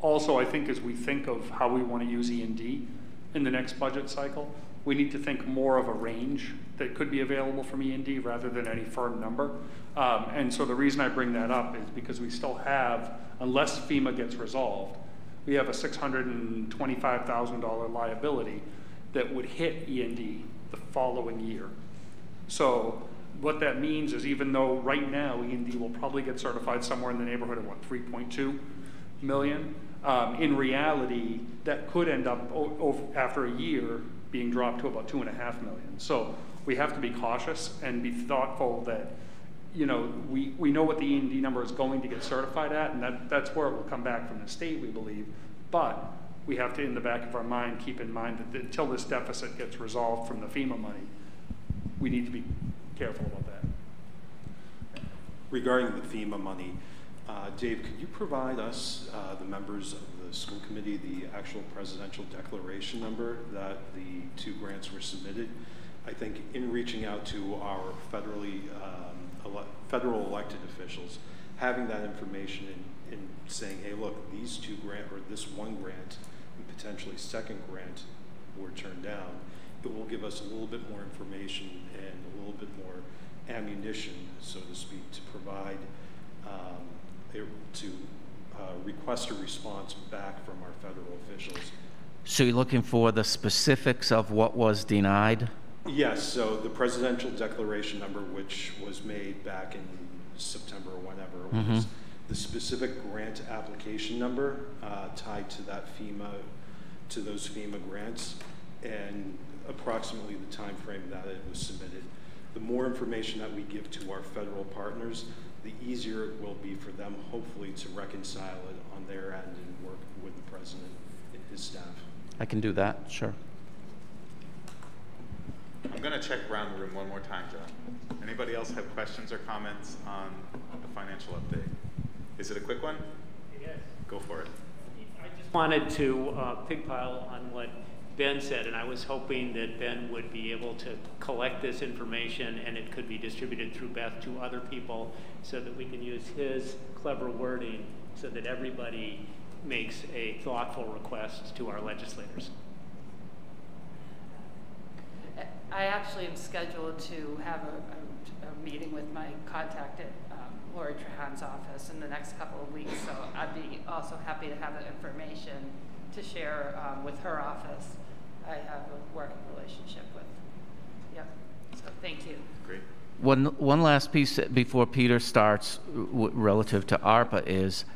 also, I think as we think of how we want to use E and D in the next budget cycle, we need to think more of a range that could be available from E and D rather than any firm number. Um, and so the reason I bring that up is because we still have, unless FEMA gets resolved, we have a six hundred twenty-five thousand dollar liability that would hit E and D the following year. So what that means is, even though right now E and D will probably get certified somewhere in the neighborhood of what, three point two million, um, in reality, that could end up after a year being dropped to about two and a half million. So we have to be cautious and be thoughtful that, you know, we, we know what the E and D number is going to get certified at, and that, that's where it will come back from the state, we believe. But we have to, in the back of our mind, keep in mind that the, until this deficit gets resolved from the FEMA money, we need to be careful about that. Regarding the FEMA money, uh, Dave, could you provide us, uh, the members of the school committee, the actual presidential declaration number that the two grants were submitted? I think in reaching out to our federally um, ele federal elected officials, having that information and in, in saying, hey, look, these two grant, or this one grant and potentially second grant were turned down, it will give us a little bit more information and a little bit more ammunition, so to speak, to provide, um, a, to uh, request a response back from our federal officials. So you're looking for the specifics of what was denied? Yes, so the presidential declaration number, which was made back in September or whenever it was, mm-hmm. the specific grant application number uh, tied to that FEMA, to those FEMA grants, and approximately the time frame that it was submitted. The more information that we give to our federal partners, the easier it will be for them, hopefully, to reconcile it on their end and work with the president and his staff. I can do that, sure. I'm going to check around the room one more time, John. Anybody else have questions or comments on the financial update? Is it a quick one? Yes. Go for it. I just wanted to uh, pigpile on what Ben said, and I was hoping that Ben would be able to collect this information and it could be distributed through Beth to other people so that we can use his clever wording so that everybody makes a thoughtful request to our legislators. I actually am scheduled to have a, a, a meeting with my contact at um, Lori Trahan's office in the next couple of weeks, so I'd be also happy to have that information to share um, with her office. I have a working relationship with. Yep. So thank you. Great. One one last piece before Peter starts w relative to ARPA is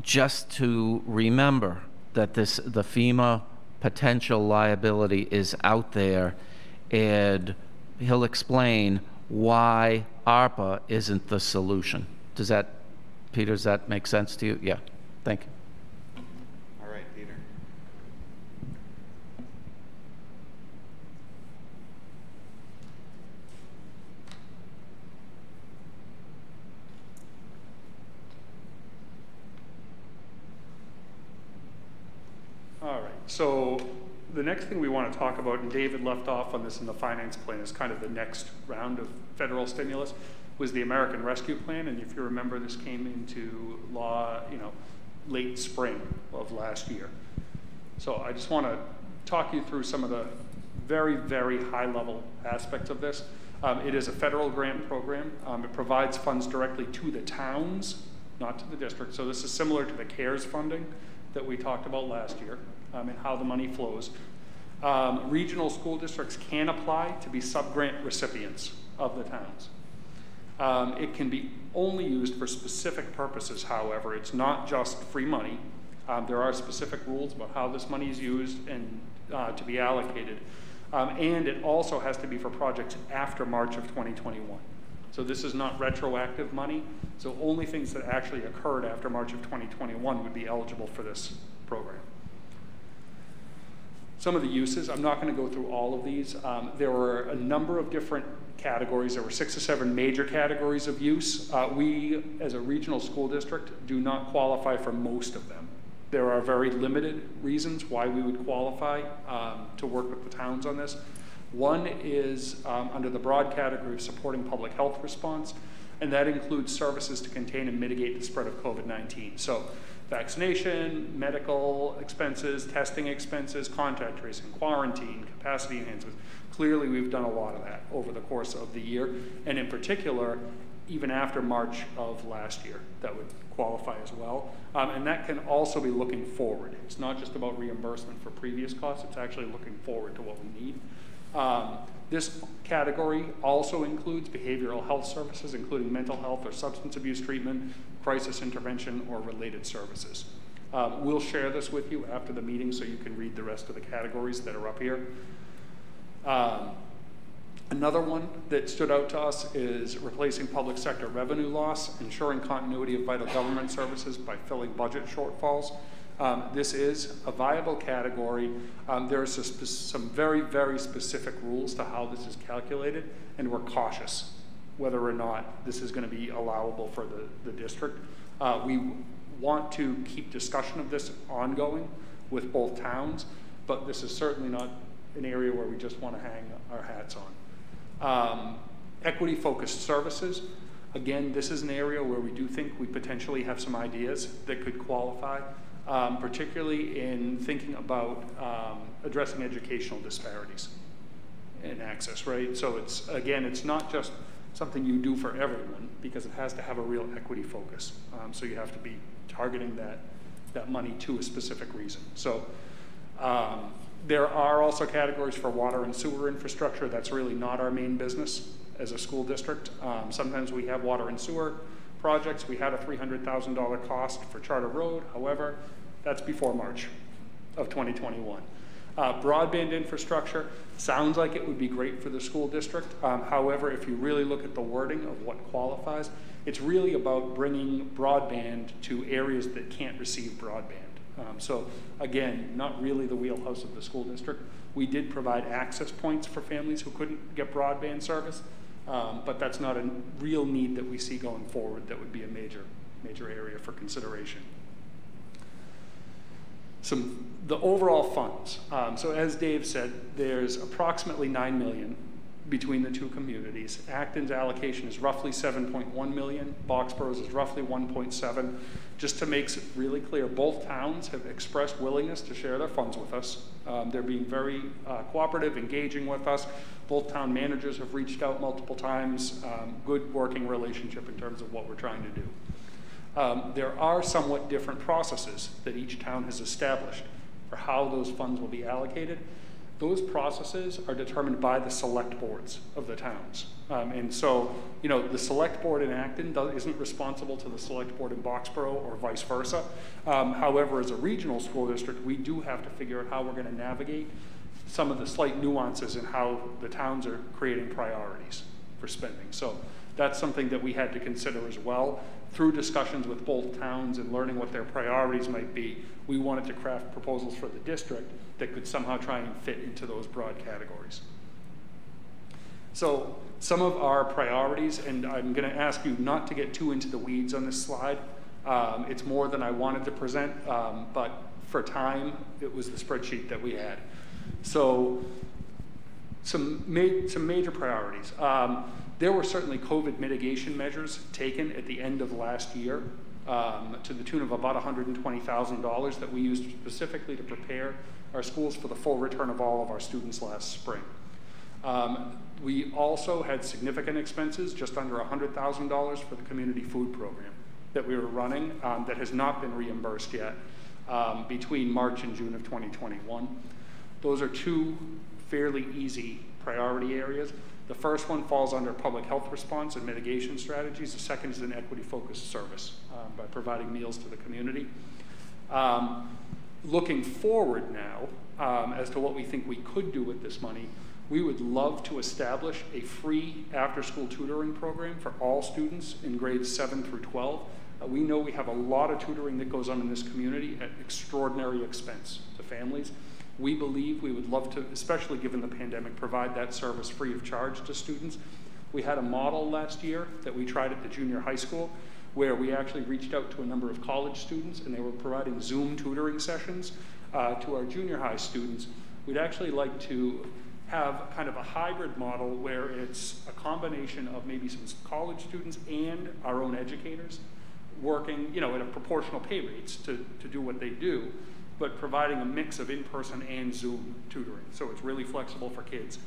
just to remember that this the FEMA potential liability is out there, and he'll explain why ARPA isn't the solution. Does that, Peter? Does that make sense to you? Yeah. Thank you. All right, so the next thing we want to talk about, and David left off on this in the finance plan, is kind of the next round of federal stimulus, was the American Rescue Plan. And if you remember, this came into law, you know, late spring of last year. So I just want to talk you through some of the very, very high level aspects of this. Um, it is a federal grant program. Um, it provides funds directly to the towns, not to the district. So this is similar to the CARES funding that we talked about last year, um, and how the money flows. Um, regional school districts can apply to be sub-grant recipients of the towns. Um, it can be only used for specific purposes, however. It's not just free money. Um, there are specific rules about how this money is used and uh, to be allocated. Um, and it also has to be for projects after March of twenty twenty-one. So this is not retroactive money. So only things that actually occurred after March of twenty twenty-one would be eligible for this program. Some of the uses, I'm not going to go through all of these. Um, there were a number of different categories. There were six or seven major categories of use. Uh, we, as a regional school district, do not qualify for most of them. There are very limited reasons why we would qualify um, to work with the towns on this. One is um, under the broad category of supporting public health response, and that includes services to contain and mitigate the spread of COVID nineteen. So vaccination, medical expenses, testing expenses, contact tracing, quarantine, capacity enhancements. Clearly, we've done a lot of that over the course of the year, and in particular, even after March of last year, that would qualify as well. Um, and that can also be looking forward. It's not just about reimbursement for previous costs, it's actually looking forward to what we need. Um, this category also includes behavioral health services, including mental health or substance abuse treatment, crisis intervention, or related services. Um, we'll share this with you after the meeting so you can read the rest of the categories that are up here. Um, Another one that stood out to us is replacing public sector revenue loss, ensuring continuity of vital government services by filling budget shortfalls. Um, this is a viable category. Um, there are some very, very specific rules to how this is calculated, and we're cautious whether or not this is going to be allowable for the, the district. Uh, we want to keep discussion of this ongoing with both towns, but this is certainly not an area where we just want to hang our hats on. Um, equity-focused services. Again, this is an area where we do think we potentially have some ideas that could qualify, um, particularly in thinking about um, addressing educational disparities in access, right? So it's, again, it's not just something you do for everyone, because it has to have a real equity focus. Um, so you have to be targeting that, that money to a specific reason. So. Um, There are also categories for water and sewer infrastructure. That's really not our main business as a school district. Um, sometimes we have water and sewer projects. We had a three hundred thousand dollar cost for Charter Road. However, that's before March of twenty twenty-one. Uh, broadband infrastructure sounds like it would be great for the school district. Um, however, if you really look at the wording of what qualifies, it's really about bringing broadband to areas that can't receive broadband. Um, so again, not really the wheelhouse of the school district. We did provide access points for families who couldn't get broadband service, um, but that's not a real need that we see going forward that would be a major, major area for consideration. Some, the overall funds. Um, so as Dave said, there's approximately nine million between the two communities. Acton's allocation is roughly seven point one million. Boxborough's is roughly one point seven. Just to make it really clear, both towns have expressed willingness to share their funds with us. Um, they're being very uh, cooperative, engaging with us. Both town managers have reached out multiple times. Um, good working relationship in terms of what we're trying to do. Um, there are somewhat different processes that each town has established for how those funds will be allocated. Those processes are determined by the select boards of the towns. Um, and so, you know, the select board in Acton does, isn't responsible to the select board in Boxborough or vice versa. Um, however, as a regional school district, we do have to figure out how we're gonna navigate some of the slight nuances in how the towns are creating priorities for spending. So that's something that we had to consider as well. Through discussions with both towns and learning what their priorities might be, we wanted to craft proposals for the district that could somehow try and fit into those broad categories. So some of our priorities, and I'm gonna ask you not to get too into the weeds on this slide. Um, it's more than I wanted to present, um, but for time, it was the spreadsheet that we had. So some, ma some major priorities. Um, There were certainly COVID mitigation measures taken at the end of last year um, to the tune of about one hundred twenty thousand dollars that we used specifically to prepare our schools for the full return of all of our students last spring. Um, we also had significant expenses, just under one hundred thousand dollars for the community food program that we were running um, that has not been reimbursed yet um, between March and June of twenty twenty-one. Those are two fairly easy priority areas. The first one falls under public health response and mitigation strategies. The second is an equity-focused service um, by providing meals to the community. Um, looking forward now um, as to what we think we could do with this money, we would love to establish a free after-school tutoring program for all students in grades seven through twelve. Uh, we know we have a lot of tutoring that goes on in this community at extraordinary expense to families. We believe we would love to, especially given the pandemic, provide that service free of charge to students. We had a model last year that we tried at the junior high school where we actually reached out to a number of college students and they were providing Zoom tutoring sessions uh, to our junior high students. We'd actually like to have kind of a hybrid model where it's a combination of maybe some college students and our own educators working, you know, at a proportional pay rates to, to do what they do, but providing a mix of in-person and Zoom tutoring. So it's really flexible for kids.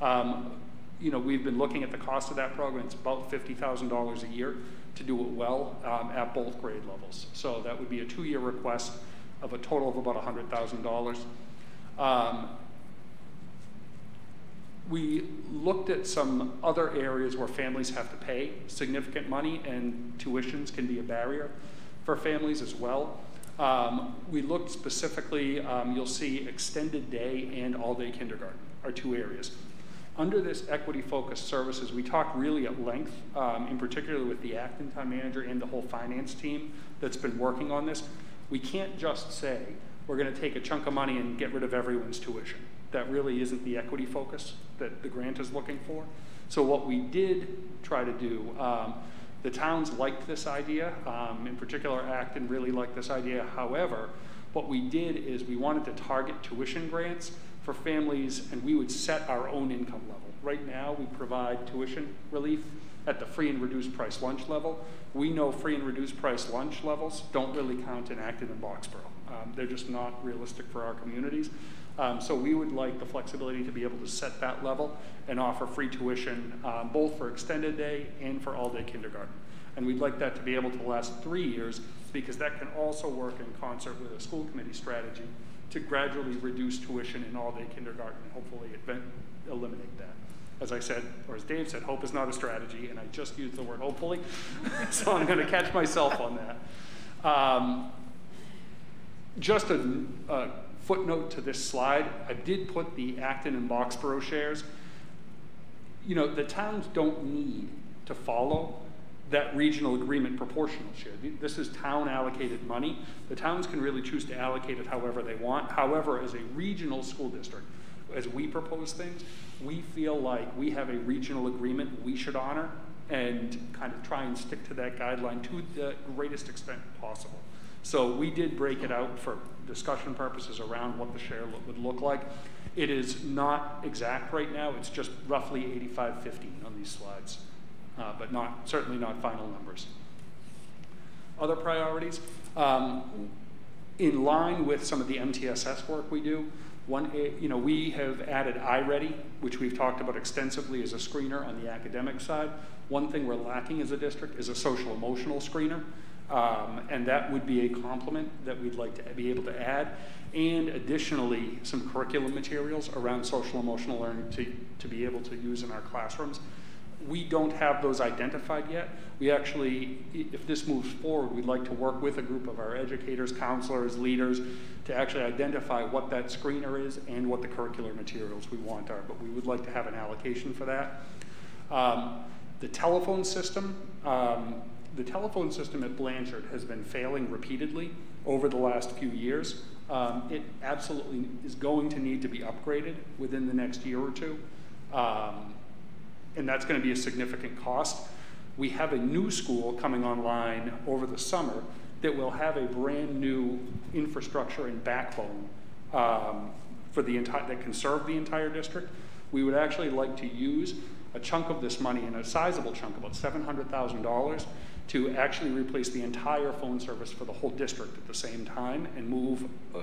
Um, you know, we've been looking at the cost of that program. It's about fifty thousand dollars a year to do it well um, at both grade levels. So that would be a two-year request of a total of about one hundred thousand dollars. Um, we looked at some other areas where families have to pay significant money, and tuitions can be a barrier for families as well. Um, we looked specifically, um, you'll see extended day and all-day kindergarten are two areas. Under this equity-focused services, we talked really at length, um, in particular with the Acton Town Manager and the whole finance team that's been working on this. We can't just say we're going to take a chunk of money and get rid of everyone's tuition. That really isn't the equity focus that the grant is looking for. So what we did try to do, um, the towns liked this idea, um, in particular Acton really liked this idea. However, what we did is we wanted to target tuition grants for families, and we would set our own income level. Right now we provide tuition relief at the free and reduced price lunch level. We know free and reduced price lunch levels don't really count in Acton and Boxborough. Um, they're just not realistic for our communities. Um, so we would like the flexibility to be able to set that level and offer free tuition uh, both for extended day and for all-day kindergarten. And we'd like that to be able to last three years because that can also work in concert with a school committee strategy to gradually reduce tuition in all-day kindergarten and hopefully eliminate that. As I said, or as Dave said, hope is not a strategy, and I just used the word hopefully, so I'm gonna catch myself on that. Um, just a, a footnote to this slide, I did put the Acton and Boxborough shares. You know, the towns don't need to follow that regional agreement proportional share. This is town allocated money. The towns can really choose to allocate it however they want. However, as a regional school district, as we propose things, we feel like we have a regional agreement we should honor and kind of try and stick to that guideline to the greatest extent possible. So we did break it out for discussion purposes around what the share look, would look like. It is not exact right now. It's just roughly eighty-five fifteen on these slides, uh, but not certainly not final numbers. Other priorities, um, in line with some of the M T S S work we do, one, you know, we have added iReady, which we've talked about extensively as a screener on the academic side. One thing we're lacking as a district is a social emotional screener. Um, and that would be a complement that we'd like to be able to add, and additionally some curriculum materials around social emotional learning to, to be able to use in our classrooms. We don't have those identified yet. We actually, if this moves forward, we'd like to work with a group of our educators, counselors, leaders to actually identify what that screener is and what the curricular materials we want are, but we would like to have an allocation for that. Um, the telephone system, um, The telephone system at Blanchard has been failing repeatedly over the last few years. Um, it absolutely is going to need to be upgraded within the next year or two, um, and that's going to be a significant cost. We have a new school coming online over the summer that will have a brand new infrastructure and backbone um, for the entire that can serve the entire district. We would actually like to use a chunk of this money, and a sizable chunk, about seven hundred thousand dollars, to actually replace the entire phone service for the whole district at the same time and move,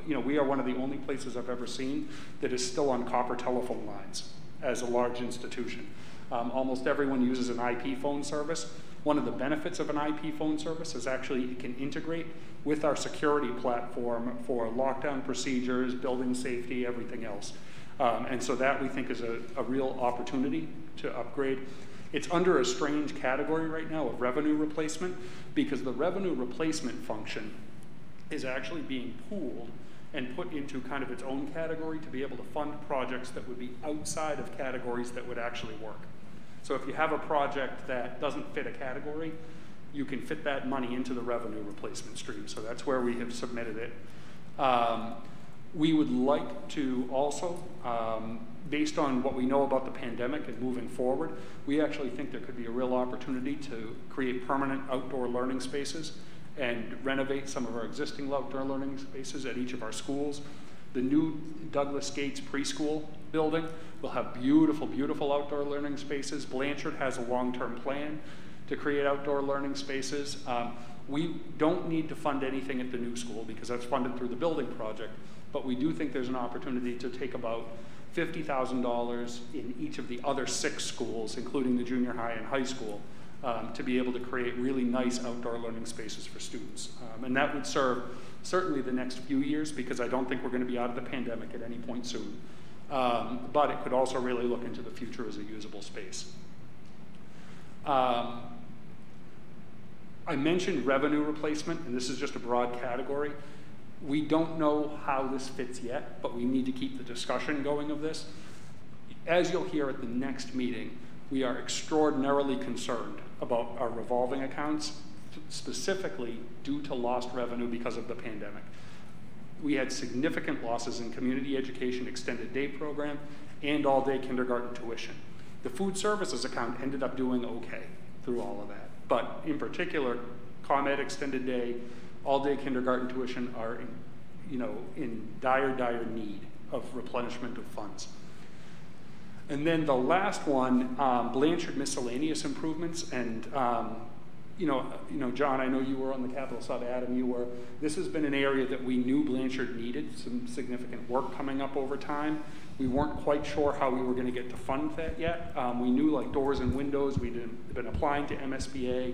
you know, we are one of the only places I've ever seen that is still on copper telephone lines as a large institution. Um, almost everyone uses an I P phone service. One of the benefits of an I P phone service is actually it can integrate with our security platform for lockdown procedures, building safety, everything else. Um, and so that we think is a, a real opportunity to upgrade. It's under a strange category right now of revenue replacement because the revenue replacement function is actually being pooled and put into kind of its own category to be able to fund projects that would be outside of categories that would actually work. So if you have a project that doesn't fit a category, you can fit that money into the revenue replacement stream. So that's where we have submitted it. Um, we would like to also, um, based on what we know about the pandemic and moving forward, we actually think there could be a real opportunity to create permanent outdoor learning spaces and renovate some of our existing outdoor learning spaces at each of our schools. The new Douglas Gates preschool building will have beautiful, beautiful outdoor learning spaces. Blanchard has a long-term plan to create outdoor learning spaces. Um, we don't need to fund anything at the new school because that's funded through the building project, but we do think there's an opportunity to take about fifty thousand dollars in each of the other six schools, including the junior high and high school, um, to be able to create really nice outdoor learning spaces for students. Um, and that would serve certainly the next few years because I don't think we're gonna be out of the pandemic at any point soon. Um, but it could also really look into the future as a usable space. Um, I mentioned revenue replacement, and this is just a broad category. We don't know how this fits yet, but we need to keep the discussion going of this. As you'll hear at the next meeting, we are extraordinarily concerned about our revolving accounts, specifically due to lost revenue because of the pandemic. We had significant losses in community education extended day program and all-day kindergarten tuition. The food services account ended up doing okay through all of that. But in particular, ComEd extended day, all-day kindergarten tuition are in, you know, in dire, dire need of replenishment of funds. And then the last one, um, Blanchard miscellaneous improvements, and um, you know, you know, John, I know you were on the capital side, Adam, you were. This has been an area that we knew Blanchard needed some significant work coming up over time. We weren't quite sure how we were going to get to fund that yet. Um, we knew like doors and windows, we'd been applying to M S B A.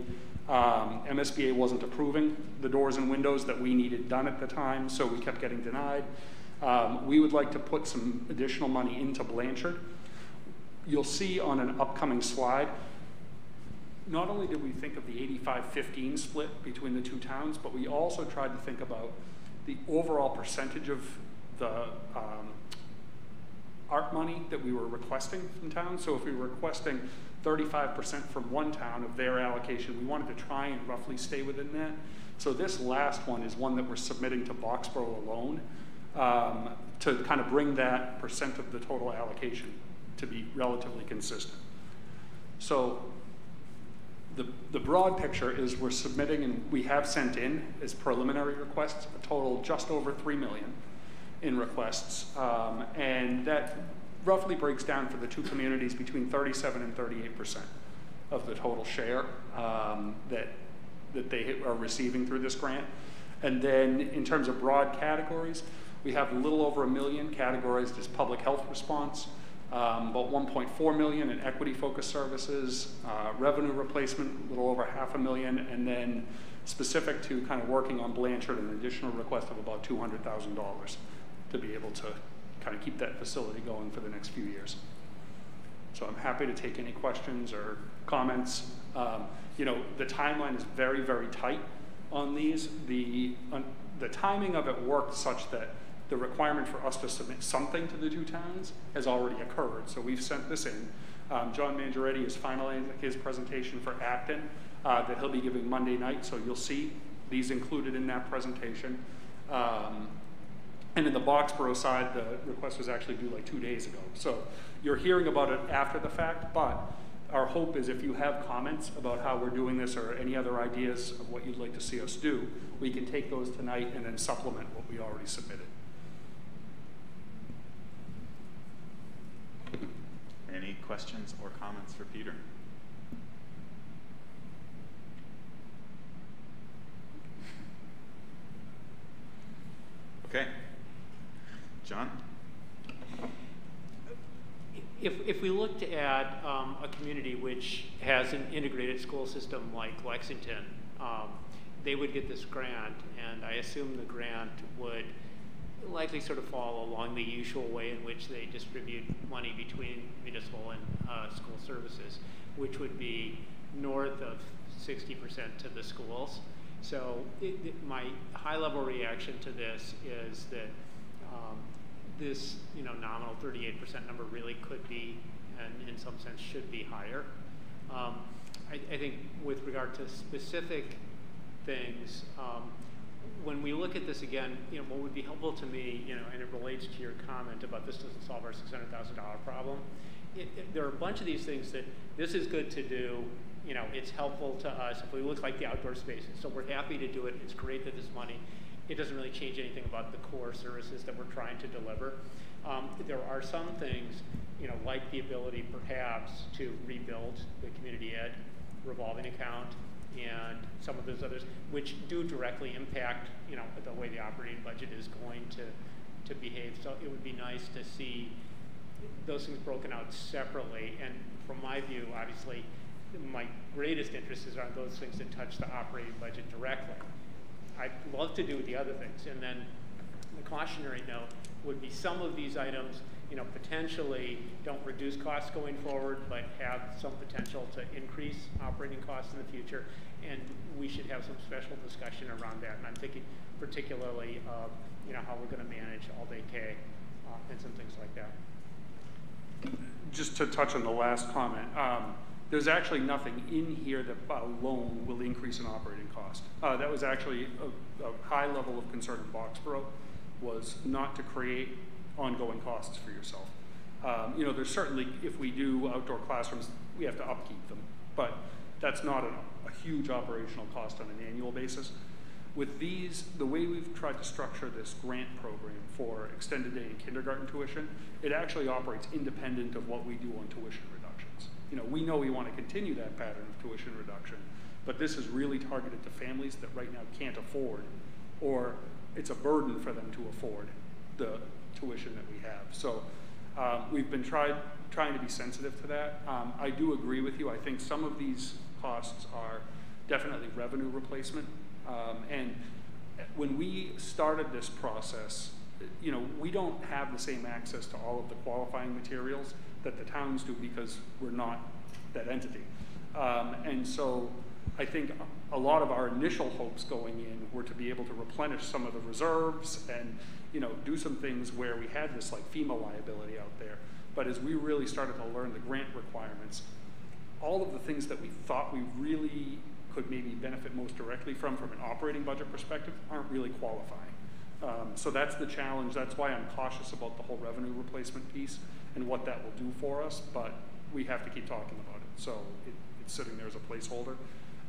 Um, M S B A wasn't approving the doors and windows that we needed done at the time, so we kept getting denied. Um, we would like to put some additional money into Blanchard. You'll see on an upcoming slide, not only did we think of the eighty-five fifteen split between the two towns, but we also tried to think about the overall percentage of the um, A R P money that we were requesting from towns. So if we were requesting thirty-five percent from one town of their allocation, we wanted to try and roughly stay within that. So this last one is one that we're submitting to Boxborough alone um, to kind of bring that percent of the total allocation to be relatively consistent. So the, the broad picture is we're submitting, and we have sent in as preliminary requests, a total just over three million. In requests, um, and that roughly breaks down for the two communities between thirty-seven and thirty-eight percent of the total share um, that, that they are receiving through this grant. And then in terms of broad categories, we have a little over a million categorized as public health response, um, about one point four million in equity focused services, uh, revenue replacement, a little over half a million, and then specific to kind of working on Blanchard, an additional request of about two hundred thousand dollars. To be able to kind of keep that facility going for the next few years. So I'm happy to take any questions or comments. Um, you know, the timeline is very, very tight on these. The, on, the timing of it worked such that the requirement for us to submit something to the two towns has already occurred. So we've sent this in. Um, John Mangioretti is finalizing his presentation for Acton uh, that he'll be giving Monday night. So you'll see these included in that presentation. Um, And in the Boxborough side, the request was actually due like two days ago. So you're hearing about it after the fact, but our hope is if you have comments about how we're doing this or any other ideas of what you'd like to see us do, we can take those tonight and then supplement what we already submitted. Any questions or comments for Peter? Okay. John? If, if we looked at um, a community which has an integrated school system like Lexington, um, they would get this grant, and I assume the grant would likely sort of fall along the usual way in which they distribute money between municipal and uh, school services, which would be north of sixty percent to the schools. So it, it, my high-level reaction to this is that um, this, you know, nominal thirty-eight percent number really could be, and in some sense should be, higher. Um, I, I think with regard to specific things, um, when we look at this again, you know, what would be helpful to me, you know, and it relates to your comment about this doesn't solve our six hundred thousand dollar problem. It, it, there are a bunch of these things that this is good to do, you know, it's helpful to us if we look like the outdoor spaces. So we're happy to do it, it's great that this money, it doesn't really change anything about the core services that we're trying to deliver. Um, there are some things, you know, like the ability perhaps to rebuild the community ed revolving account and some of those others, which do directly impact, you know, the way the operating budget is going to, to behave. So it would be nice to see those things broken out separately. And from my view, obviously, my greatest interest is on those things that touch the operating budget directly. I'd love to do the other things. And then the cautionary note would be some of these items, you know, potentially don't reduce costs going forward, but have some potential to increase operating costs in the future. And we should have some special discussion around that. And I'm thinking particularly of, you know, how we're going to manage all-day K uh, and some things like that. Just to touch on the last comment, um, there's actually nothing in here that alone will increase an operating cost. Uh, that was actually a, a high level of concern in Boxborough, was not to create ongoing costs for yourself. Um, you know, there's certainly, if we do outdoor classrooms, we have to upkeep them, but that's not an, a huge operational cost on an annual basis. With these, the way we've tried to structure this grant program for extended day and kindergarten tuition, it actually operates independent of what we do on tuition reductions. You know, we know we want to continue that pattern of tuition reduction, but this is really targeted to families that right now can't afford, or it's a burden for them to afford the tuition that we have. So um, we've been tried, trying to be sensitive to that. Um, I do agree with you. I think some of these costs are definitely revenue replacement. Um, and when we started this process, you know, we don't have the same access to all of the qualifying materials that the towns do because we're not that entity. Um, and so I think a lot of our initial hopes going in were to be able to replenish some of the reserves and, you know, do some things where we had this like FEMA liability out there. But as we really started to learn the grant requirements, all of the things that we thought we really could maybe benefit most directly from, from an operating budget perspective, aren't really qualifying. Um, so that's the challenge. That's why I'm cautious about the whole revenue replacement piece and what that will do for us, but we have to keep talking about it. So it, it's sitting there as a placeholder.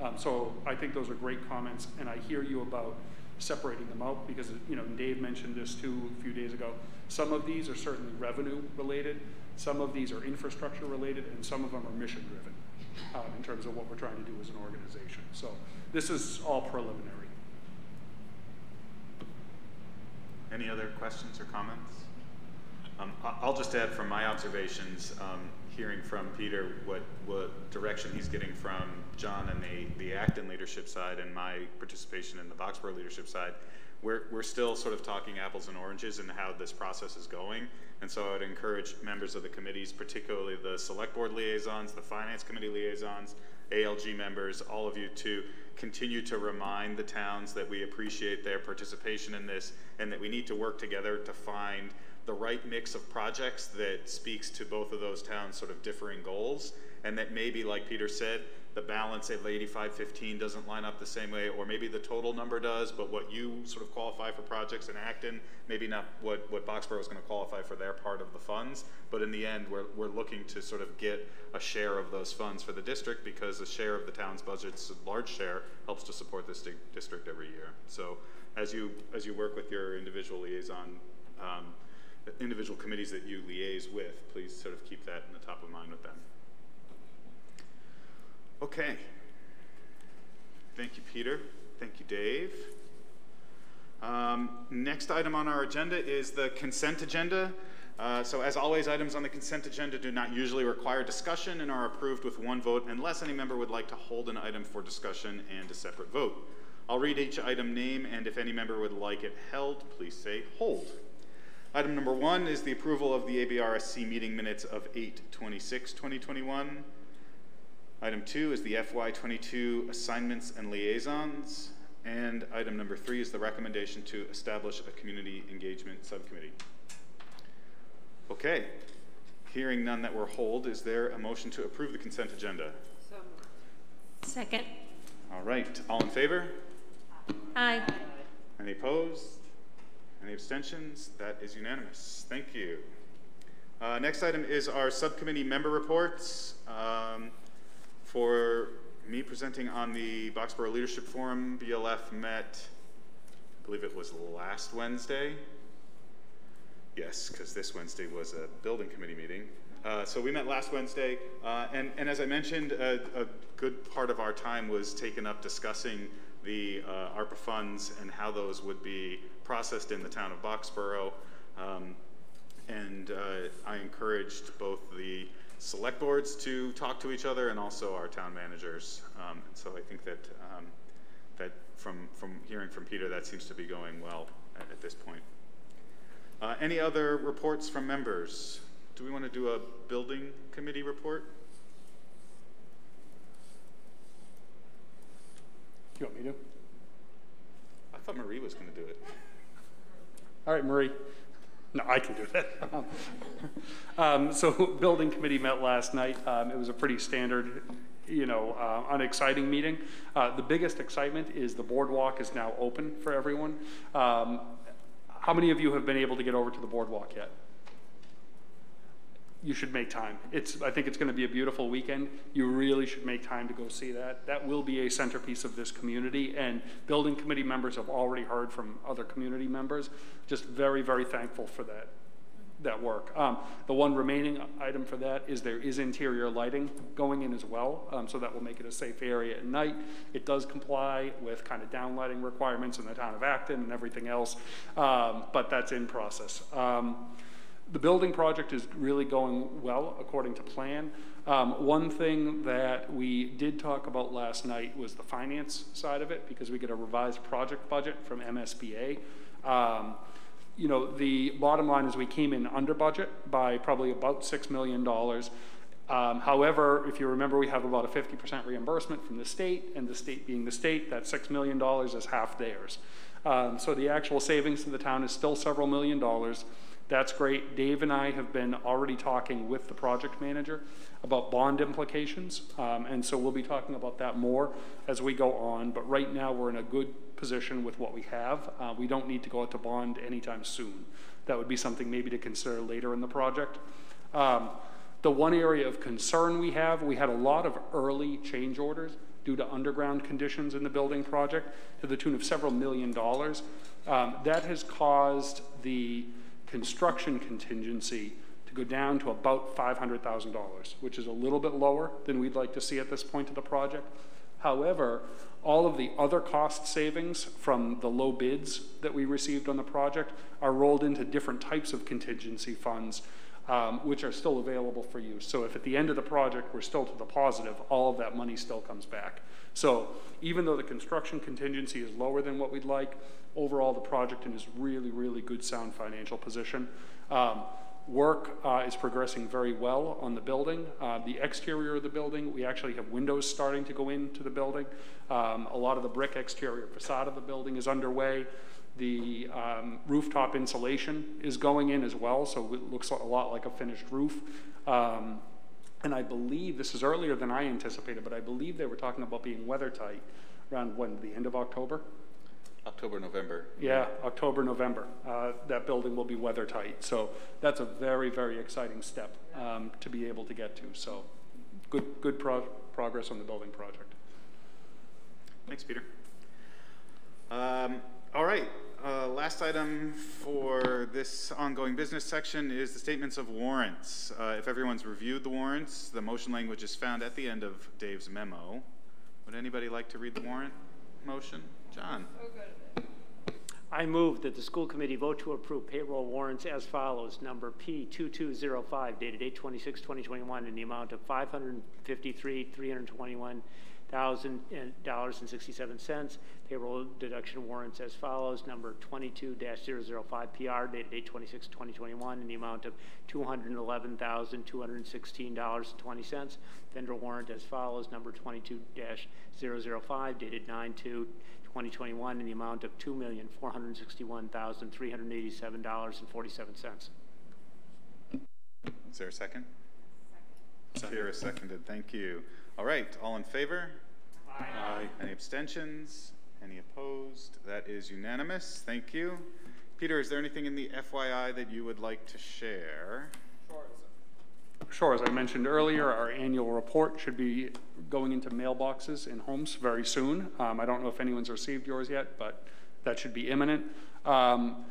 Um, so I think those are great comments, and I hear you about separating them out because, you know, Dave mentioned this too a few days ago. Some of these are certainly revenue related, some of these are infrastructure related, and some of them are mission driven um, in terms of what we're trying to do as an organization. So this is all preliminary. Any other questions or comments? Um, I'll just add from my observations, um, hearing from Peter what, what direction he's getting from John and the, the Acton leadership side and my participation in the Boxborough leadership side, we're, we're still sort of talking apples and oranges and how this process is going. And so I would encourage members of the committees, particularly the select board liaisons, the finance committee liaisons, A L G members, all of you, to continue to remind the towns that we appreciate their participation in this and that we need to work together to find the right mix of projects that speaks to both of those towns' sort of differing goals, and that maybe, like Peter said, the balance of eighty-five fifteen doesn't line up the same way, or maybe the total number does, but what you sort of qualify for projects in Acton, maybe not what, what Boxborough is going to qualify for their part of the funds, but in the end, we're, we're looking to sort of get a share of those funds for the district because a share of the town's budget's a large share helps to support this district every year. So as you, as you work with your individual liaison, um, individual committees that you liaise with, please sort of keep that in the top of mind with them. Okay. Thank you, Peter. Thank you, Dave. Um, next item on our agenda is the consent agenda. Uh, so as always, items on the consent agenda do not usually require discussion and are approved with one vote unless any member would like to hold an item for discussion and a separate vote. I'll read each item name, and if any member would like it held, please say hold. Item number one is the approval of the A B R S C meeting minutes of eight twenty-six twenty twenty-one. Item two is the F Y twenty-two assignments and liaisons. And item number three is the recommendation to establish a community engagement subcommittee. Okay, hearing none that were hold, is there a motion to approve the consent agenda? So moved. Second. All right, all in favor? Aye. Aye. Any opposed? Any abstentions? That is unanimous. Thank you. Uh, next item is our subcommittee member reports. Um, for me presenting on the Boxborough Leadership Forum, B L F met, I believe it was last Wednesday. Yes, because this Wednesday was a building committee meeting. Uh, so we met last Wednesday, uh, and, and as I mentioned, a, a good part of our time was taken up discussing the uh, ARPA funds and how those would be processed in the town of Boxborough. Um, and uh, I encouraged both the select boards to talk to each other and also our town managers. Um, and so I think that, um, that from, from hearing from Peter, that seems to be going well at, at this point. Uh, any other reports from members? Do we want to do a building committee report? You want me to? I thought Marie was going to do it. All right, Marie. No, I can do that. um, so building committee met last night. Um, it was a pretty standard, you know, uh, unexciting meeting. Uh, the biggest excitement is the boardwalk is now open for everyone. Um, How many of you have been able to get over to the boardwalk yet? You should make time. It's, I think it's going to be a beautiful weekend. You really should make time to go see that. That will be a centerpiece of this community, and building committee members have already heard from other community members. Just very, very thankful for that, that work. Um, the one remaining item for that is there is interior lighting going in as well, um, so that will make it a safe area at night. It does comply with kind of down lighting requirements in the town of Acton and everything else, um, but that's in process. Um, the building project is really going well according to plan. Um, one thing that we did talk about last night was the finance side of it, because we get a revised project budget from M S B A. Um, You know, the bottom line is we came in under budget by probably about six million dollars. Um, however, if you remember, we have about a fifty percent reimbursement from the state, and the state being the state, that six million dollars is half theirs. Um, so the actual savings to the town is still several million dollars. That's great. Dave and I have been already talking with the project manager about bond implications, um, and so we'll be talking about that more as we go on, but right now we're in a good position with what we have. Uh, we don't need to go out to bond anytime soon. That would be something maybe to consider later in the project. Um, the one area of concern we have, we had a lot of early change orders due to underground conditions in the building project to the tune of several million dollars. Um, that has caused the construction contingency to go down to about five hundred thousand dollars, which is a little bit lower than we'd like to see at this point of the project. However, all of the other cost savings from the low bids that we received on the project are rolled into different types of contingency funds, um, which are still available for use. So if at the end of the project we're still to the positive, all of that money still comes back. So even though the construction contingency is lower than what we'd like, overall the project is really, really good, sound financial position. Um, Work uh, is progressing very well on the building. Uh, the exterior of the building, we actually have windows starting to go into the building. Um, a lot of the brick exterior facade of the building is underway. The um, rooftop insulation is going in as well, so it looks a lot like a finished roof. Um, and I believe, this is earlier than I anticipated, but I believe they were talking about being weather tight around when, the end of October? October, November. Yeah, October, November. Uh, that building will be weather tight. So that's a very, very exciting step um, to be able to get to. So good, good pro progress on the building project. Thanks, Peter. Um, all right. Uh, last item for this ongoing business section is the statements of warrants. Uh, if everyone's reviewed the warrants, the motion language is found at the end of Dave's memo. Would anybody like to read the warrant motion? John. I move that the school committee vote to approve payroll warrants as follows. Number P twenty-two oh five, dated eight twenty-six twenty twenty-one, in the amount of five hundred fifty-three thousand three hundred twenty-one dollars and sixty-seven cents. Payroll deduction warrants as follows. Number twenty-two dash oh oh five P R, dated eight twenty-six twenty twenty-one, in the amount of two hundred eleven thousand two hundred sixteen dollars and twenty cents. Vendor warrant as follows. Number twenty-two dash oh oh five, dated nine two twenty twenty-one in the amount of two million four hundred sixty-one thousand three hundred eighty-seven dollars and forty-seven cents. Is there a second? Second. Sarah seconded. Thank you. All right. All in favor? Aye. Aye. Any abstentions? Any opposed? That is unanimous. Thank you. Peter, is there anything in the F Y I that you would like to share? Sure, as I mentioned earlier, our annual report should be going into mailboxes in homes very soon. Um, I don't know if anyone's received yours yet, but that should be imminent. Um,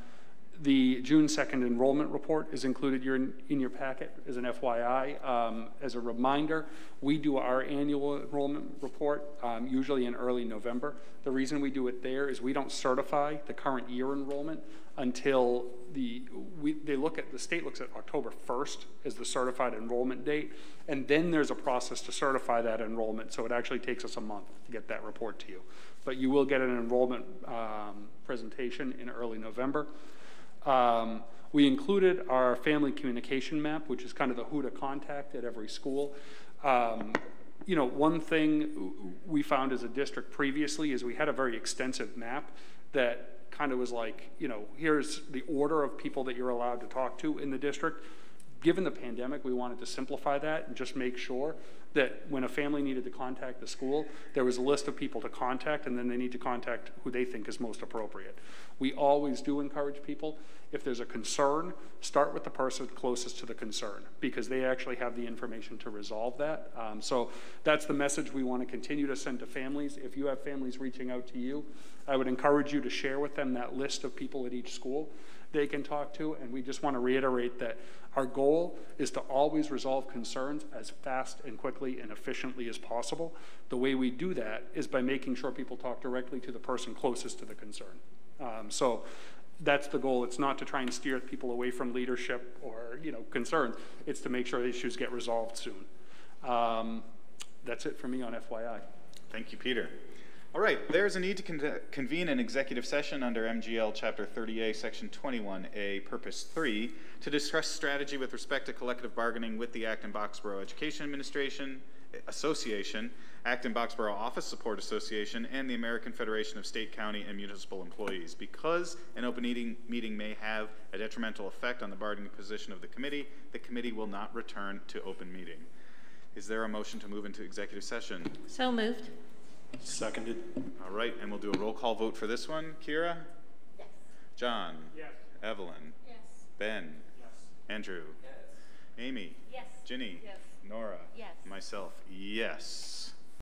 the June second enrollment report is included your, in your packet as an F Y I. Um, as a reminder, we do our annual enrollment report um, usually in early November. The reason we do it there is we don't certify the current year enrollment until the, we, they look at, the state looks at October first as the certified enrollment date, and then there's a process to certify that enrollment, so it actually takes us a month to get that report to you. But you will get an enrollment um, presentation in early November. Um, we included our family communication map, which is kind of the who to contact at every school. Um, you know, one thing we found as a district previously is we had a very extensive map that kind of was like, you know, here's the order of people that you're allowed to talk to in the district. Given the pandemic, we wanted to simplify that and just make sure that when a family needed to contact the school, there was a list of people to contact, and then they need to contact who they think is most appropriate. We always do encourage people, if there's a concern, start with the person closest to the concern, because they actually have the information to resolve that. Um, so that's the message we want to continue to send to families. If you have families reaching out to you, I would encourage you to share with them that list of people at each school they can talk to, and we just want to reiterate that our goal is to always resolve concerns as fast and quickly and efficiently as possible. The way we do that is by making sure people talk directly to the person closest to the concern. Um, so that's the goal. It's not to try and steer people away from leadership or, you know, concerns. It's to make sure the issues get resolved soon. Um, that's it for me on F Y I. Thank you, Peter. All right, there's a need to con convene an executive session under M G L Chapter thirty A, Section twenty-one A, Purpose three, to discuss strategy with respect to collective bargaining with the Acton-Boxborough Education Administration Association, Acton-Boxborough Office Support Association, and the American Federation of State, County, and Municipal Employees. Because an open meeting, meeting may have a detrimental effect on the bargaining position of the committee, the committee will not return to open meeting. Is there a motion to move into executive session? So moved. Seconded. All right, and we'll do a roll call vote for this one. Kira? Yes. John? Yes. Evelyn? Yes. Ben? Yes. Andrew? Yes. Amy? Yes. Ginny? Yes. Nora? Yes. Myself? Yes.